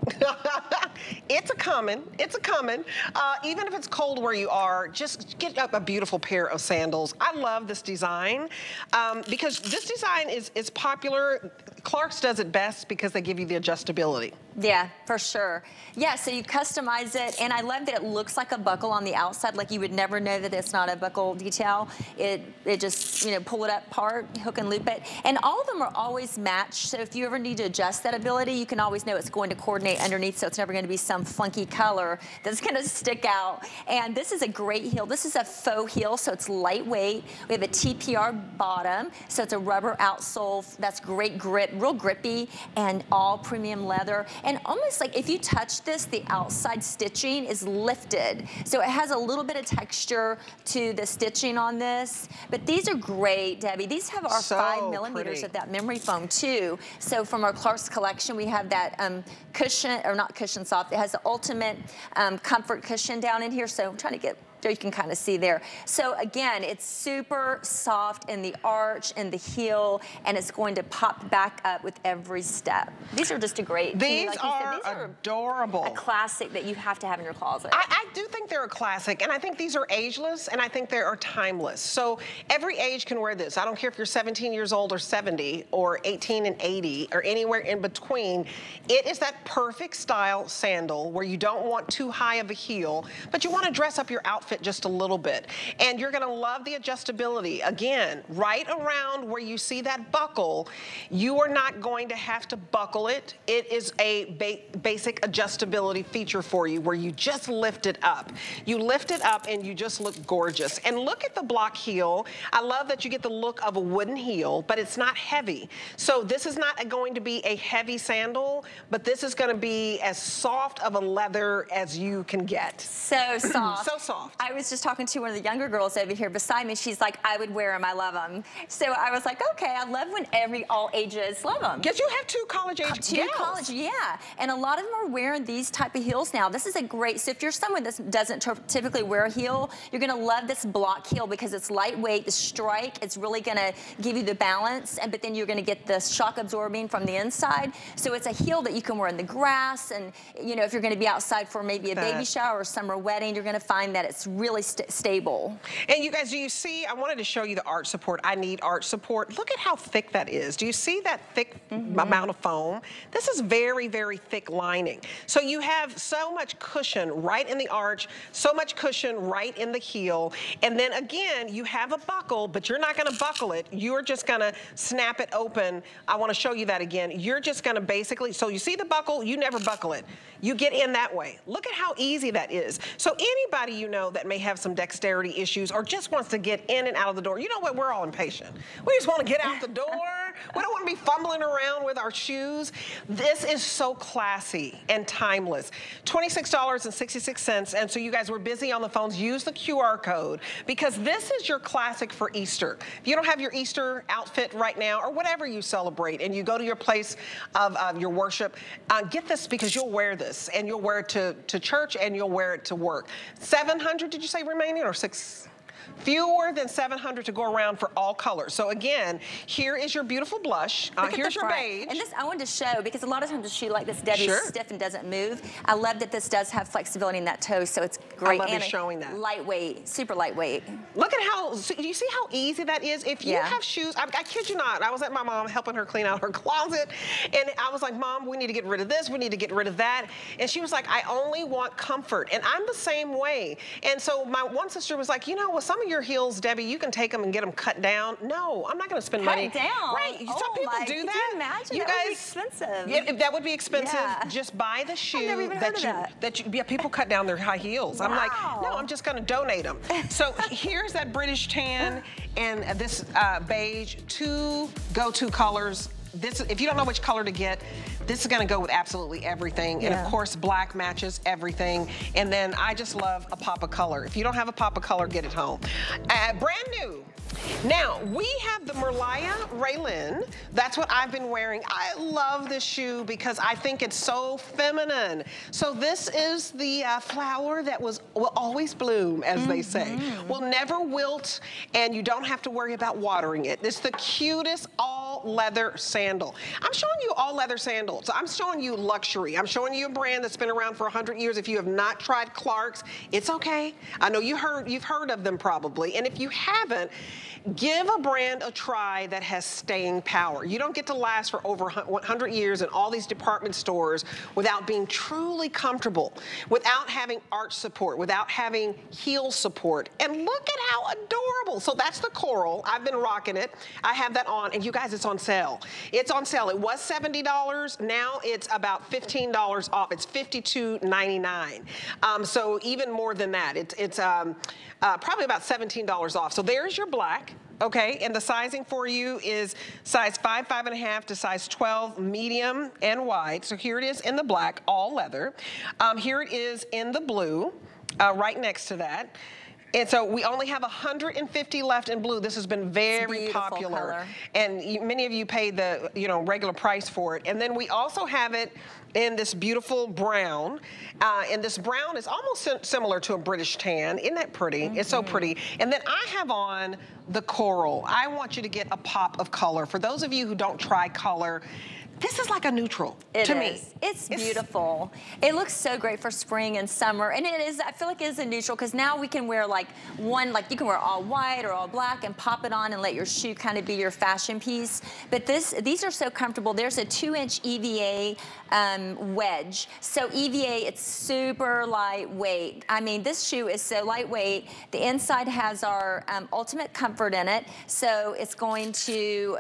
It's a coming, it's a coming. Uh, even if it's cold where you are, just get up a beautiful pair of sandals. I love this design um, because this design is, is popular. Clarks does it best because they give you the adjustability. Yeah, for sure. Yeah, so you customize it, and I love that it looks like a buckle on the outside. Like you would never know that it's not a buckle detail. It it just, you know, pull it up part, hook and loop it. And all of them are always matched, so if you ever need to adjust that ability, you can always know it's going to coordinate underneath, so it's never going to be some funky color that's going to stick out. And this is a great heel. This is a faux heel, so it's lightweight. We have a T P R bottom, so it's a rubber outsole. That's great grip, real grippy, and all premium leather. And almost like if you touch this, the outside stitching is lifted. So it has a little bit of texture to the stitching on this. But these are great, Debbie. These have our so five millimeters pretty. of that memory foam too. So from our Clarks collection, we have that um, cushion, or not cushion soft, it has the ultimate um, comfort cushion down in here. So I'm trying to get, so you can kind of see there. So again, it's super soft in the arch and the heel, and it's going to pop back up with every step. These are just a great. These, like are, these are adorable. A classic that you have to have in your closet. I, I do think they're a classic, and I think these are ageless, and I think they are timeless. So every age can wear this. I don't care if you're seventeen years old or seventy or eighteen and eighty or anywhere in between. It is that perfect style sandal where you don't want too high of a heel, but you want to dress up your outfit outfit just a little bit. And you're gonna love the adjustability. Again, right around where you see that buckle, you are not going to have to buckle it. It is a ba basic adjustability feature for you where you just lift it up. You lift it up and you just look gorgeous. And look at the block heel. I love that you get the look of a wooden heel, but it's not heavy. So this is not going to be a heavy sandal, but this is gonna be as soft of a leather as you can get. So soft. So soft. I was just talking to one of the younger girls over here beside me. She's like, I would wear them, I love them. So I was like, okay, I love when every all ages love them. Because you have two college age Two gals. college, yeah. And a lot of them are wearing these type of heels now. This is a great, so if you're someone that doesn't typically wear a heel, you're gonna love this block heel because it's lightweight, the strike, it's really gonna give you the balance, and but then you're gonna get the shock absorbing from the inside. So it's a heel that you can wear in the grass, and you know, if you're gonna be outside for maybe a that. baby shower or summer wedding, you're gonna find that it's really st stable. And you guys, do you see, I wanted to show you the arch support. I need arch support. Look at how thick that is. Do you see that thick mm-hmm. amount of foam? This is very, very thick lining. So you have so much cushion right in the arch, so much cushion right in the heel. And then again, you have a buckle, but you're not gonna buckle it. You're just gonna snap it open. I wanna show you that again. You're just gonna basically, so you see the buckle, you never buckle it. You get in that way. Look at how easy that is. So anybody you know that may have some dexterity issues or just wants to get in and out of the door, you know what, we're all impatient. We just wanna get out the door. We don't wanna be fumbling around with our shoes. This is so classy and timeless. twenty-six dollars and sixty-six cents, and so you guys were busy on the phones, use the Q R code because this is your classic for Easter. If you don't have your Easter outfit right now or whatever you celebrate and you go to your place of uh, your worship, uh, get this because you'll wear this and you'll wear it to, to church and you'll wear it to work. seven hundred, did you say remaining or six? Fewer than seven hundred to go around for all colors. So again, here is your beautiful blush. Uh, here's your beige. And this I wanted to show because a lot of times a shoe like this, Debbie's sure. stiff and doesn't move. I love that this does have flexibility in that toe, so it's great. I love and you showing that. Lightweight, super lightweight. Look at how, so you see how easy that is? If you yeah. have shoes, I, I kid you not, I was at my mom helping her clean out her closet, and I was like, Mom, we need to get rid of this, we need to get rid of that. And she was like, I only want comfort. And I'm the same way. And so my one sister was like, you know what? Some of your heels, Debbie, you can take them and get them cut down. No, I'm not going to spend cut money. Cut down? Right. Some oh people my. do that. Can you imagine? You that guys, would be expensive. Yeah, that would be expensive. Yeah. Just buy the shoe I've never even that, heard you, of that. that you... Yeah, people cut down their high heels. Wow. I'm like, no, I'm just going to donate them. So here's that British tan and this uh, beige, two go-to colors. This, if you don't know which color to get, this is gonna go with absolutely everything. Yeah. And of course, black matches everything. And then I just love a pop of color. If you don't have a pop of color, get it home. Uh, brand new. Now, we have the Merliah Raylan. That's what I've been wearing. I love this shoe because I think it's so feminine. So this is the uh, flower that was will always bloom, as mm-hmm. they say. Will never wilt, and you don't have to worry about watering it. It's the cutest all-leather sandal. I'm showing you all-leather sandals. I'm showing you luxury. I'm showing you a brand that's been around for a hundred years. If you have not tried Clarks, it's okay. I know you heard, you've heard of them probably, and if you haven't, give a brand a try that has staying power. You don't get to last for over a hundred years in all these department stores without being truly comfortable, without having arch support, without having heel support. And look at how adorable. So that's the coral. I've been rocking it. I have that on, and you guys, it's on sale. It's on sale. It was seventy dollars. Now it's about fifteen dollars off. It's fifty-two ninety-nine. Um, so even more than that. It's, it's um, uh, probably about seventeen dollars off. So there's your black. Okay, and the sizing for you is size five, five and a half to size twelve, medium and wide. So here it is in the black, all leather. Um, here it is in the blue, uh, right next to that. And so we only have a hundred and fifty left in blue. This has been very popular. Color. And you, many of you paid the you know regular price for it. And then we also have it in this beautiful brown. Uh, and this brown is almost sim similar to a British tan. Isn't that pretty? Mm-hmm. It's so pretty. And then I have on the coral. I want you to get a pop of color. For those of you who don't try color, This is like a neutral it to is. me. It's, it's beautiful. It looks so great for spring and summer. And it is, I feel like it is a neutral because now we can wear like one, like you can wear all white or all black and pop it on and let your shoe kind of be your fashion piece. But this, these are so comfortable. There's a two inch E V A um, wedge. So E V A, it's super lightweight. I mean, this shoe is so lightweight. The inside has our um, ultimate comfort in it. So it's going to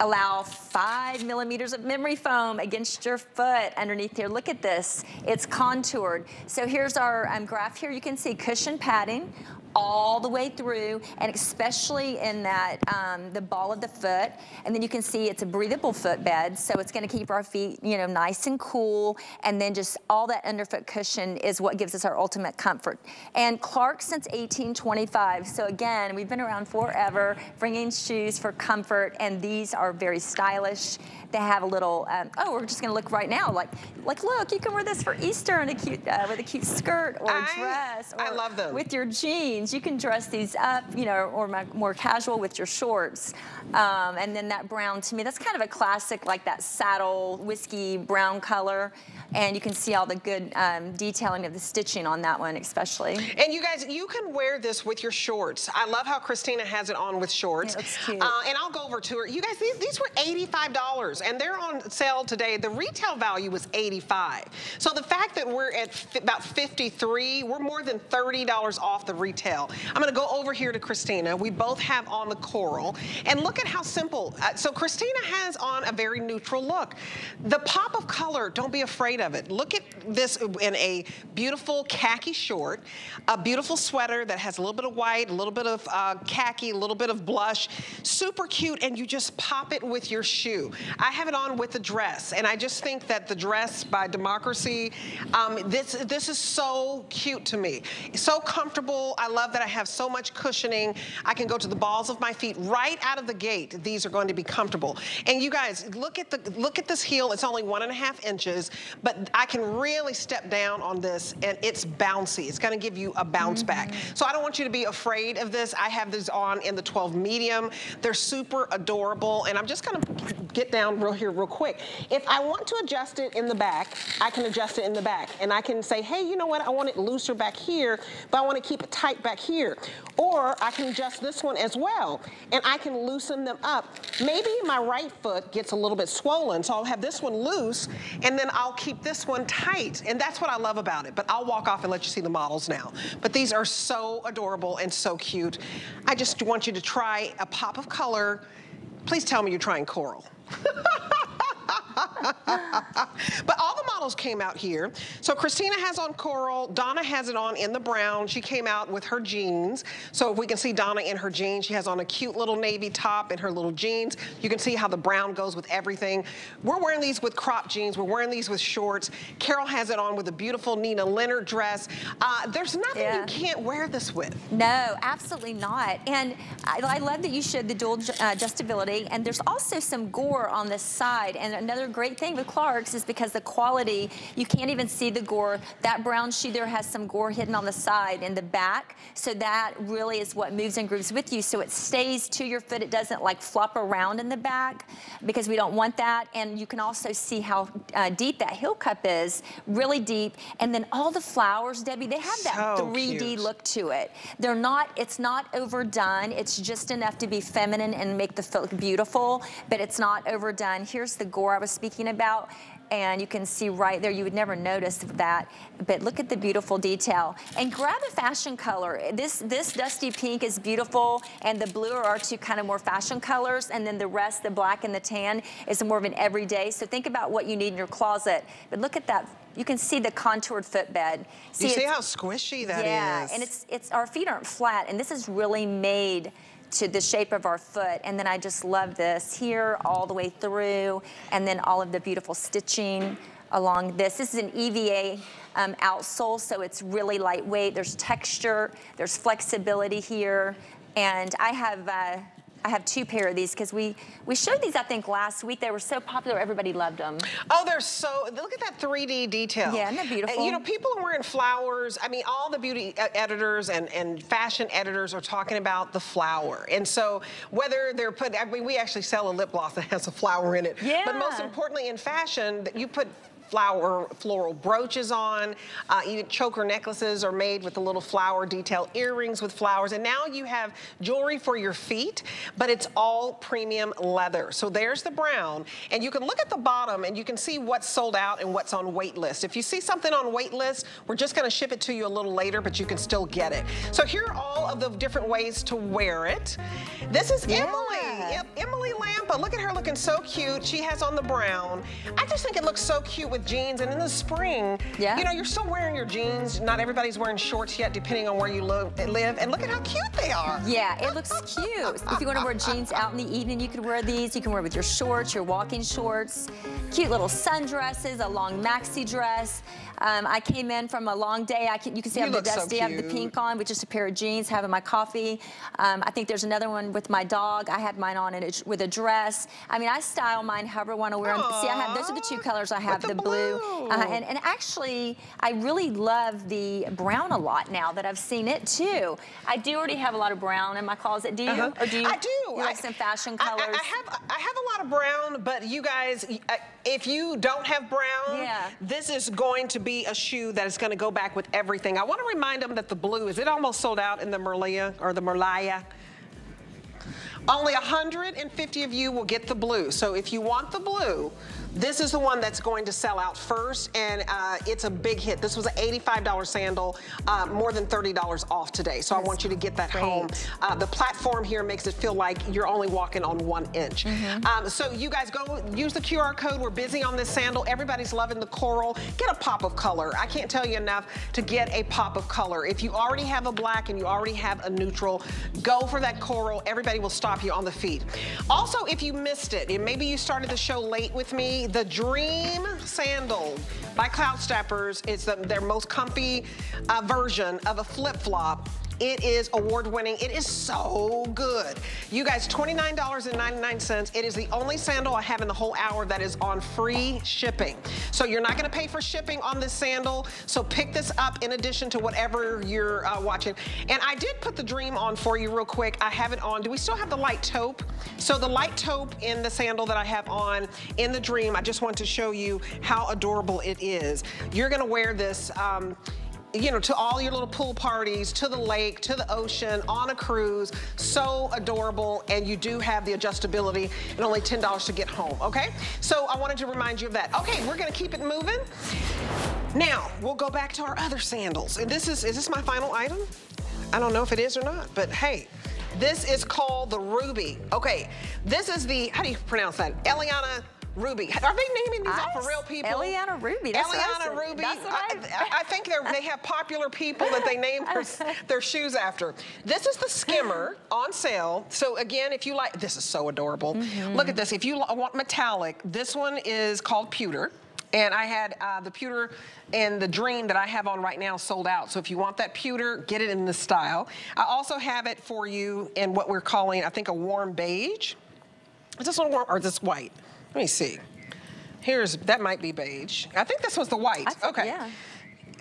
allow five millimeters of memory foam against your foot underneath here. Look at this, it's contoured. So here's our um, graph here. You can see cushion padding all the way through, and especially in that, um, the ball of the foot. And then you can see it's a breathable footbed, so it's gonna keep our feet, you know, nice and cool. And then just all that underfoot cushion is what gives us our ultimate comfort. And Clarks since eighteen twenty-five. So again, we've been around forever, bringing shoes for comfort, and these are very stylish. They have a little, um, oh, we're just gonna look right now, like, like look, you can wear this for Easter in a cute, uh, with a cute skirt or I, dress. Or I love them. With your jeans. You can dress these up, you know, or more casual with your shorts. Um, and then that brown, to me, that's kind of a classic, like that saddle, whiskey brown color. And you can see all the good um, detailing of the stitching on that one, especially. And you guys, you can wear this with your shorts. I love how Christina has it on with shorts. Yeah, that's cute. Uh, and I'll go over to her. You guys, these, these were eighty-five dollars, and they're on sale today. The retail value was eighty-five dollars. So the fact that we're at about fifty-three dollars, we're more than thirty dollars off the retail. I'm going to go over here to Christina. We both have on the coral, and look at how simple. Uh, so Christina has on a very neutral look. The pop of color, don't be afraid of it. Look at this in a beautiful khaki short, a beautiful sweater that has a little bit of white, a little bit of uh, khaki, a little bit of blush. Super cute, and you just pop it with your shoe. I have it on with the dress, and I just think that the dress by Democracy, um, this, this is so cute to me. So comfortable. I love I love that I have so much cushioning. I can go to the balls of my feet right out of the gate. These are going to be comfortable. And you guys, look at the look at this heel. It's only one and a half inches, but I can really step down on this, and it's bouncy. It's going to give you a bounce mm-hmm. back. So I don't want you to be afraid of this. I have these on in the twelve medium. They're super adorable, and I'm just going to get down real here real quick. If I want to adjust it in the back, I can adjust it in the back, and I can say, hey, you know what? I want it looser back here, but I want to keep it tight back back here, or I can adjust this one as well, and I can loosen them up. Maybe my right foot gets a little bit swollen, so I'll have this one loose, and then I'll keep this one tight, and that's what I love about it. But I'll walk off and let you see the models now. But these are so adorable and so cute. I just want you to try a pop of color. Please tell me you're trying coral. But all the models came out here. So Christina has on coral. Donna has it on in the brown. She came out with her jeans. So if we can see Donna in her jeans, she has on a cute little navy top and her little jeans. You can see how the brown goes with everything. We're wearing these with crop jeans. We're wearing these with shorts. Carol has it on with a beautiful Nina Leonard dress. Uh, there's nothing yeah. you can't wear this with. No, absolutely not. And I, I love that you showed the dual uh, adjustability. And there's also some gore on this side. And another great thing with Clarks is because the quality, you can't even see the gore. That brown shoe there has some gore hidden on the side and the back, so that really is what moves and grooves with you, so it stays to your foot. It doesn't like flop around in the back, because we don't want that. And you can also see how uh, deep that heel cup is, really deep. And then all the flowers, Debbie, they have that so three D cute. Look to it. They're not, it's not overdone. It's just enough to be feminine and make the foot look beautiful, but it's not overdone. Here's the gore I was speaking about, and you can see right there, you would never notice that, but look at the beautiful detail. And grab a fashion color. This this dusty pink is beautiful, and the blue are our two kind of more fashion colors, and then the rest, the black and the tan, is more of an everyday. So think about what you need in your closet, but look at that. You can see the contoured footbed. See, you see how squishy that yeah, is. Yeah, and it's it's our feet aren't flat, and this is really made to the shape of our foot. And then I just love this here all the way through, and then all of the beautiful stitching along this. This is an E V A um, outsole, so it's really lightweight. There's texture, there's flexibility here. And I have, uh, I I have two pair of these because we, we showed these, I think, last week. They were so popular, everybody loved them. Oh, they're so, look at that three D detail. Yeah, isn't that beautiful? Uh, you know, people are wearing flowers. I mean, all the beauty editors and, and fashion editors are talking about the flower. And so whether they're putting, I mean, we actually sell a lip gloss that has a flower in it. Yeah. But most importantly in fashion, that you put flower floral brooches on, uh, even choker necklaces are made with a little flower detail, earrings with flowers, and now you have jewelry for your feet, but it's all premium leather. So there's the brown, and you can look at the bottom and you can see what's sold out and what's on wait list. If you see something on wait list, we're just gonna ship it to you a little later, but you can still get it. So here are all of the different ways to wear it. This is yeah. Emily, yep, Emily Lampa. Look at her looking so cute. She has on the brown. I just think it looks so cute with jeans, and in the spring, yeah. you know, you're still wearing your jeans. Not everybody's wearing shorts yet, depending on where you live, and look at how cute they are. Yeah, it looks cute. If you want to wear jeans out in the evening, you could wear these. You can wear it with your shorts, your walking shorts, cute little sundresses, a long maxi dress. Um, I came in from a long day. I can, you can see I have the dusty, so I have the pink on with just a pair of jeans, having my coffee. Um, I think there's another one with my dog. I had mine on in a, with a dress. I mean, I style mine however I want to wear them. See, I have, those are the two colors I have, the, the blue. blue. Uh, and, and actually, I really love the brown a lot now that I've seen it too. I do already have a lot of brown in my closet. Do you? Uh-huh. Or do you? I do. You like I, some fashion colors? I, I, have, I have a lot of brown, but you guys, if you don't have brown, yeah. this is going to be Be a shoe that is going to go back with everything. I want to remind them that the blue is it almost sold out in the Merliah or the Merliah. Only one hundred fifty of you will get the blue. So if you want the blue, this is the one that's going to sell out first, and uh, it's a big hit. This was an eighty-five dollar sandal, uh, more than thirty dollars off today. So that's I want you to get that great. home. Uh, the platform here makes it feel like you're only walking on one inch. Mm-hmm. um, so you guys go use the Q R code. We're busy on this sandal. Everybody's loving the coral. Get a pop of color. I can't tell you enough to get a pop of color. If you already have a black and you already have a neutral, go for that coral. Everybody will stop you on the feet. Also, if you missed it, and maybe you started the show late with me, the Dream Sandal by Cloud Steppers is the, their most comfy uh, version of a flip-flop. It is award-winning. It is so good. You guys, twenty-nine ninety-nine. It is the only sandal I have in the whole hour that is on free shipping. So you're not gonna pay for shipping on this sandal. So pick this up in addition to whatever you're uh, watching. And I did put the Dream on for you real quick. I have it on. Do we still have the light taupe? So the light taupe in the sandal that I have on in the Dream, I just want to show you how adorable it is. You're gonna wear this, um, you know, to all your little pool parties, to the lake, to the ocean, on a cruise. So adorable, and you do have the adjustability, and only ten dollars to get home, okay? So I wanted to remind you of that. Okay, we're gonna keep it moving. Now, we'll go back to our other sandals. And this is, is this my final item? I don't know if it is or not, but hey. This is called the Ruby. Okay, this is the, how do you pronounce that? Eliana Ruby. Are they naming these off of real people? Eliana Ruby. That's Eliana what I Ruby. That's what I, I, I think they're, they have popular people that they name their, their shoes after. This is the skimmer on sale. So again, if you like, this is so adorable. Mm-hmm. Look at this. If you want metallic, this one is called pewter. And I had uh, the pewter and the Dream that I have on right now sold out. So if you want that pewter, get it in this style. I also have it for you in what we're calling, I think, a warm beige. Is this one warm or is this white? Let me see. Here's, that might be beige. I think this was the white. I think, okay. Yeah.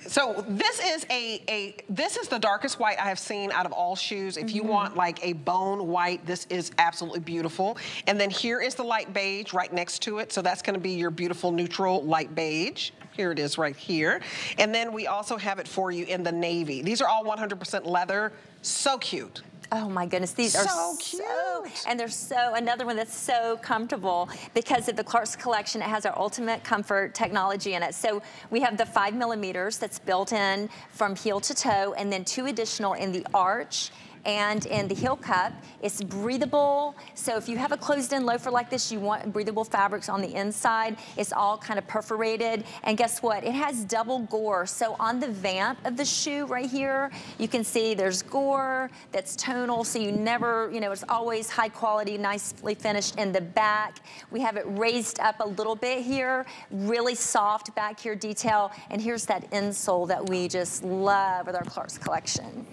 So this is a, a, this is the darkest white I have seen out of all shoes. If you mm-hmm. want like a bone white, this is absolutely beautiful. And then here is the light beige right next to it. So that's gonna be your beautiful neutral light beige. Here it is right here. And then we also have it for you in the navy. These are all one hundred percent leather, so cute. Oh my goodness, these so are cute. so cute. And they're so, another one that's so comfortable because of the Clarks collection. It has our ultimate comfort technology in it. So we have the five millimeters that's built in from heel to toe, and then two additional in the arch and in the heel cup. It's breathable, so if you have a closed-in loafer like this, you want breathable fabrics on the inside. It's all kind of perforated, and guess what? It has double gore, so on the vamp of the shoe right here, you can see there's gore that's tonal, so you never, you know, it's always high quality, nicely finished in the back. We have it raised up a little bit here, really soft back here detail, and here's that insole that we just love with our Clarks collection.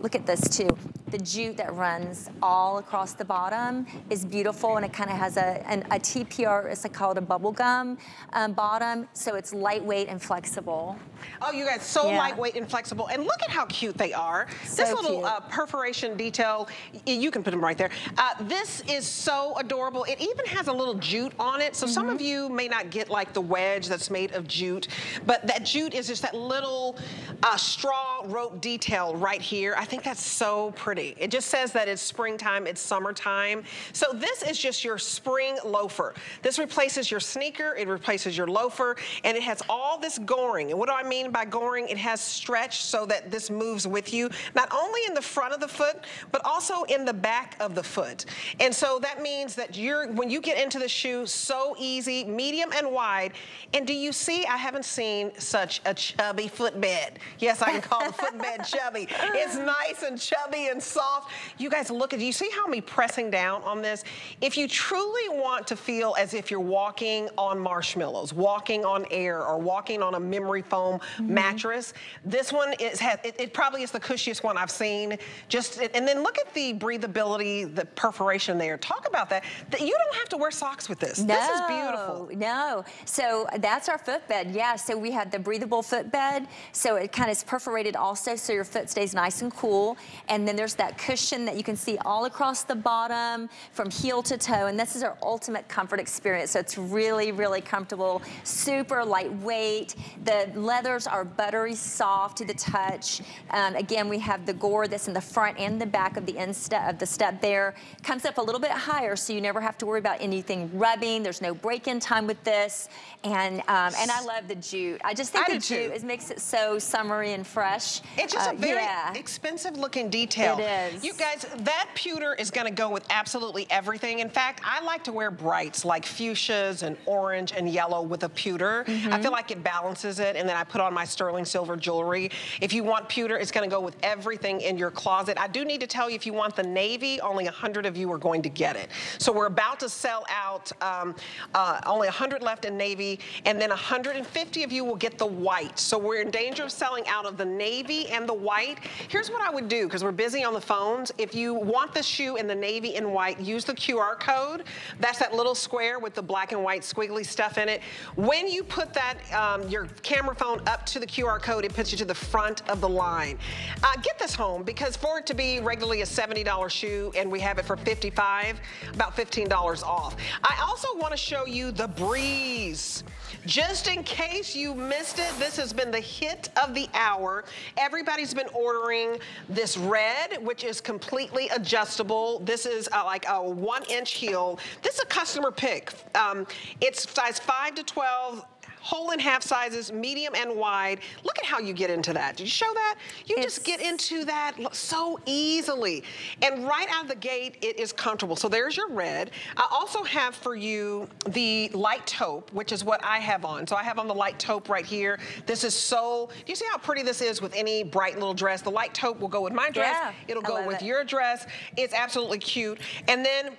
Look at this too. The jute that runs all across the bottom is beautiful, and it kind of has a, an, a T P R, it's called a bubblegum um, bottom, so it's lightweight and flexible. Oh, you guys, so yeah. lightweight and flexible. And look at how cute they are. So this little uh, perforation detail, you can put them right there. Uh, this is so adorable. It even has a little jute on it, so mm-hmm. some of you may not get like the wedge that's made of jute, but that jute is just that little uh, straw rope detail right here. I think that's so pretty. It just says that it's springtime, it's summertime. So this is just your spring loafer. This replaces your sneaker, it replaces your loafer, and it has all this goring. And what do I mean by goring? It has stretch so that this moves with you, not only in the front of the foot, but also in the back of the foot. And so that means that you're, when you get into the shoe, so easy, medium and wide. And do you see, I haven't seen such a chubby footbed. Yes, I can call the footbed chubby. It's nice and chubby and soft. You guys, look at, you see how me pressing down on this? If you truly want to feel as if you're walking on marshmallows, walking on air, or walking on a memory foam mm-hmm. mattress, this one is has, it, it probably is the cushiest one I've seen. Just and then look at the breathability, the perforation there. Talk about that. That you don't have to wear socks with this. No, this is beautiful. No. So that's our footbed. Yeah. So we have the breathable footbed. So it kind of is perforated also, so your foot stays nice and cool. And then there's that cushion that you can see all across the bottom from heel to toe, and this is our ultimate comfort experience. So it's really, really comfortable, super lightweight. The leathers are buttery soft to the touch. Um, again, we have the gore that's in the front and the back of the instep of the step there. Comes up a little bit higher, so you never have to worry about anything rubbing. There's no break-in time with this, and um, and I love the jute. I just think I the jute it makes it so summery and fresh. It's just uh, a very yeah. expensive-looking detail. It is. You guys, that pewter is going to go with absolutely everything. In fact, I like to wear brights like fuchsias and orange and yellow with a pewter. Mm-hmm. I feel like it balances it, and then I put on my sterling silver jewelry. If you want pewter, it's going to go with everything in your closet. I do need to tell you, if you want the navy, only one hundred of you are going to get it. So we're about to sell out, um, uh, only one hundred left in navy, and then one hundred fifty of you will get the white. So we're in danger of selling out of the navy and the white. Here's what I would do, because we're busy on the phones. If you want the shoe in the navy and white, use the Q R code. That's that little square with the black and white squiggly stuff in it. When you put that, um, your camera phone up to the Q R code, it puts you to the front of the line. Uh, get this home, because for it to be regularly a seventy dollar shoe and we have it for fifty-five dollars, about fifteen dollars off. I also want to show you the Breeze. Just in case you missed it, this has been the hit of the hour. Everybody's been ordering this red, which is completely adjustable. This is uh, like a one inch heel. This is a customer pick. Um, it's size five to twelve. Whole and half sizes, medium and wide. Look at how you get into that. Did you show that? You it's, just get into that so easily. And right out of the gate, it is comfortable. So there's your red. I also have for you the light taupe, which is what I have on. So I have on the light taupe right here. This is so, you see how pretty this is with any bright little dress. The light taupe will go with my dress. Yeah, It'll I go with it. your dress. It's absolutely cute. And then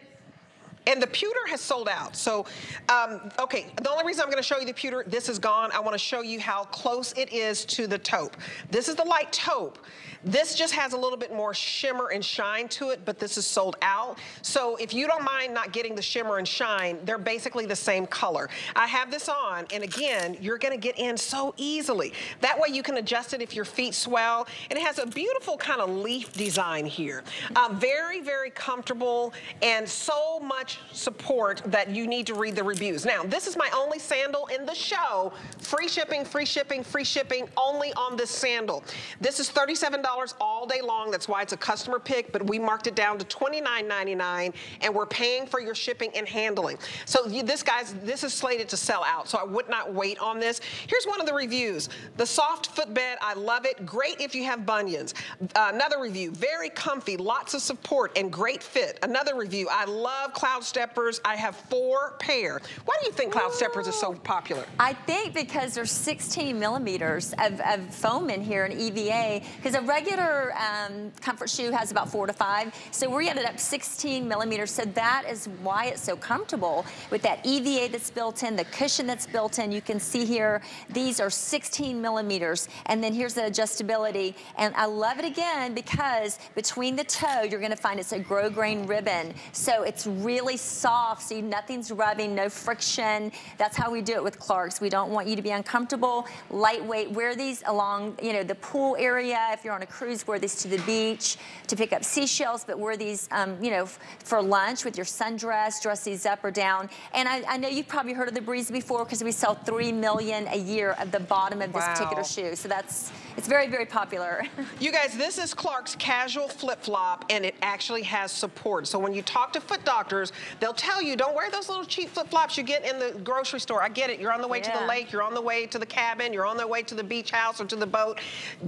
And the pewter has sold out. So, um, okay, the only reason I'm gonna show you the pewter, this is gone. I wanna show you how close it is to the taupe. This is the light taupe. This just has a little bit more shimmer and shine to it, but this is sold out. So if you don't mind not getting the shimmer and shine, they're basically the same color. I have this on, and again, you're gonna get in so easily. That way you can adjust it if your feet swell. And it has a beautiful kind of leaf design here. Uh, very, very comfortable, and so much support that you need to read the reviews. Now, this is my only sandal in the show. Free shipping, free shipping, free shipping only on this sandal. This is thirty-seven dollars all day long. That's why it's a customer pick, but we marked it down to twenty-nine ninety-nine, and we're paying for your shipping and handling. So you, this, guys, this is slated to sell out, so I would not wait on this. Here's one of the reviews. The soft footbed, I love it. Great if you have bunions. Uh, another review, very comfy, lots of support, and great fit. Another review, I love Cloud Steppers. I have four pair. Why do you think Cloud Steppers is so popular? I think because there's sixteen millimeters of, of foam in here in E V A, because a regular um, comfort shoe has about four to five. So we ended up sixteen millimeters. So that is why it's so comfortable with that E V A that's built in, the cushion that's built in. You can see here, these are sixteen millimeters. And then here's the adjustability. And I love it again because between the toe, you're gonna find it's a grosgrain ribbon. So it's really soft, so nothing's rubbing, no friction. That's how we do it with Clarks. We don't want you to be uncomfortable. Lightweight, wear these along, you know, the pool area. If you're on a cruise, wear these to the beach, to pick up seashells, but wear these, um, you know, for lunch with your sundress, dress these up or down. And I, I know you've probably heard of the Breeze before because we sell three million a year of the bottom of this wow. particular shoe. So that's, it's very, very popular. You guys, this is Clarks casual flip-flop, and it actually has support. So when you talk to foot doctors, they'll tell you, don't wear those little cheap flip-flops you get in the grocery store. I get it, you're on the way yeah. to the lake, you're on the way to the cabin, you're on the way to the beach house or to the boat.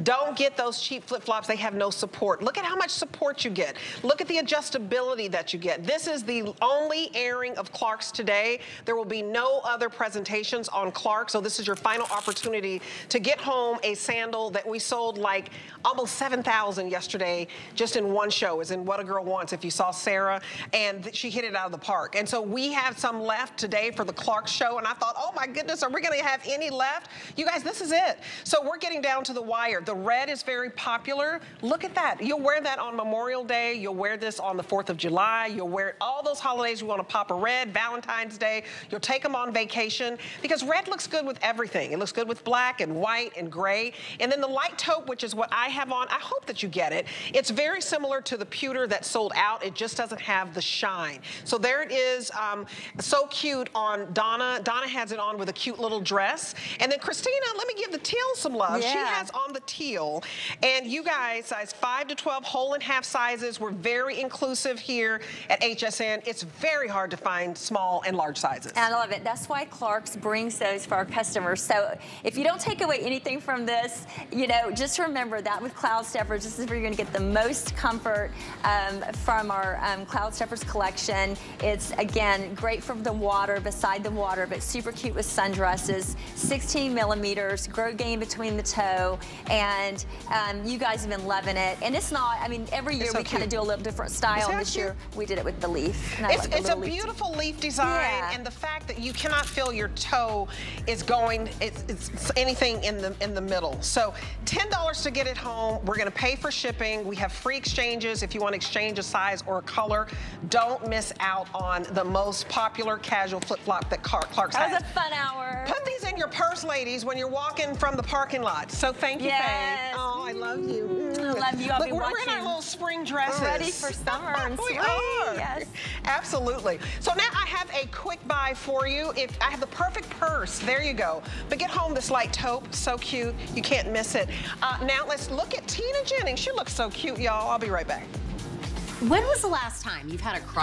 Don't get those cheap flip-flops, they have no support. Look at how much support you get. Look at the adjustability that you get. This is the only airing of Clarks today. There will be no other presentations on Clarks, so this is your final opportunity to get home a sandal that we sold like almost seven thousand yesterday just in one show, as in What a Girl Wants, if you saw Sarah, and she hit it out of the park. And so we have some left today for the Clarks show, and I thought, oh my goodness, are we gonna have any left? You guys, this is it. So we're getting down to the wire. The red is very popular. Look at that. You'll wear that on Memorial Day. You'll wear this on the fourth of July. You'll wear it all those holidays. You wanna pop a red, Valentine's Day. You'll take them on vacation because red looks good with everything. It looks good with black and white and gray. And then the light taupe, which is what I have on, I hope that you get it. It's very similar to the pewter that sold out. It just doesn't have the shine. So there it is, um, so cute on Donna. Donna has it on with a cute little dress. And then Christina, let me give the teal some love. Yeah. She has on the teal. And you guys, size five to twelve, whole and half sizes, we're very inclusive here at H S N. It's very hard to find small and large sizes. And I love it. That's why Clarks brings those for our customers. So if you don't take away anything from this, you know, just remember that with Cloud Steppers, this is where you're going to get the most comfort um, from our um, Cloud Steppers collection. It's, again, great for the water, beside the water, but super cute with sundresses. sixteen millimeters, grosgrain between the toe, and um, you guys have been loving it. And it's not, I mean, every year so we kind of do a little different style. This year we did it with the leaf. And it's I it's a beautiful leaf, leaf design, yeah. and the fact that you cannot feel your toe is going, it's, it's anything in the, in the middle. So ten dollars to get it home. We're going to pay for shipping. We have free exchanges if you want to exchange a size or a color. Don't miss out on the most popular casual flip-flop that Clarks has. That was a fun hour. Put these in your purse, ladies, when you're walking from the parking lot. So thank you, yes. Faith. Oh, I love you. I love you. I'll Look, be we're watching. We're in our little spring dresses. We're ready for summer and spring. We are. Yes. Absolutely. So now I have a quick buy for you. If I have the perfect purse. There you go. But get home this light taupe. So cute. You can't miss it. Uh, now let's look at Tina Jennings. She looks so cute, y'all. I'll be right back. When was the last time you've had a cross?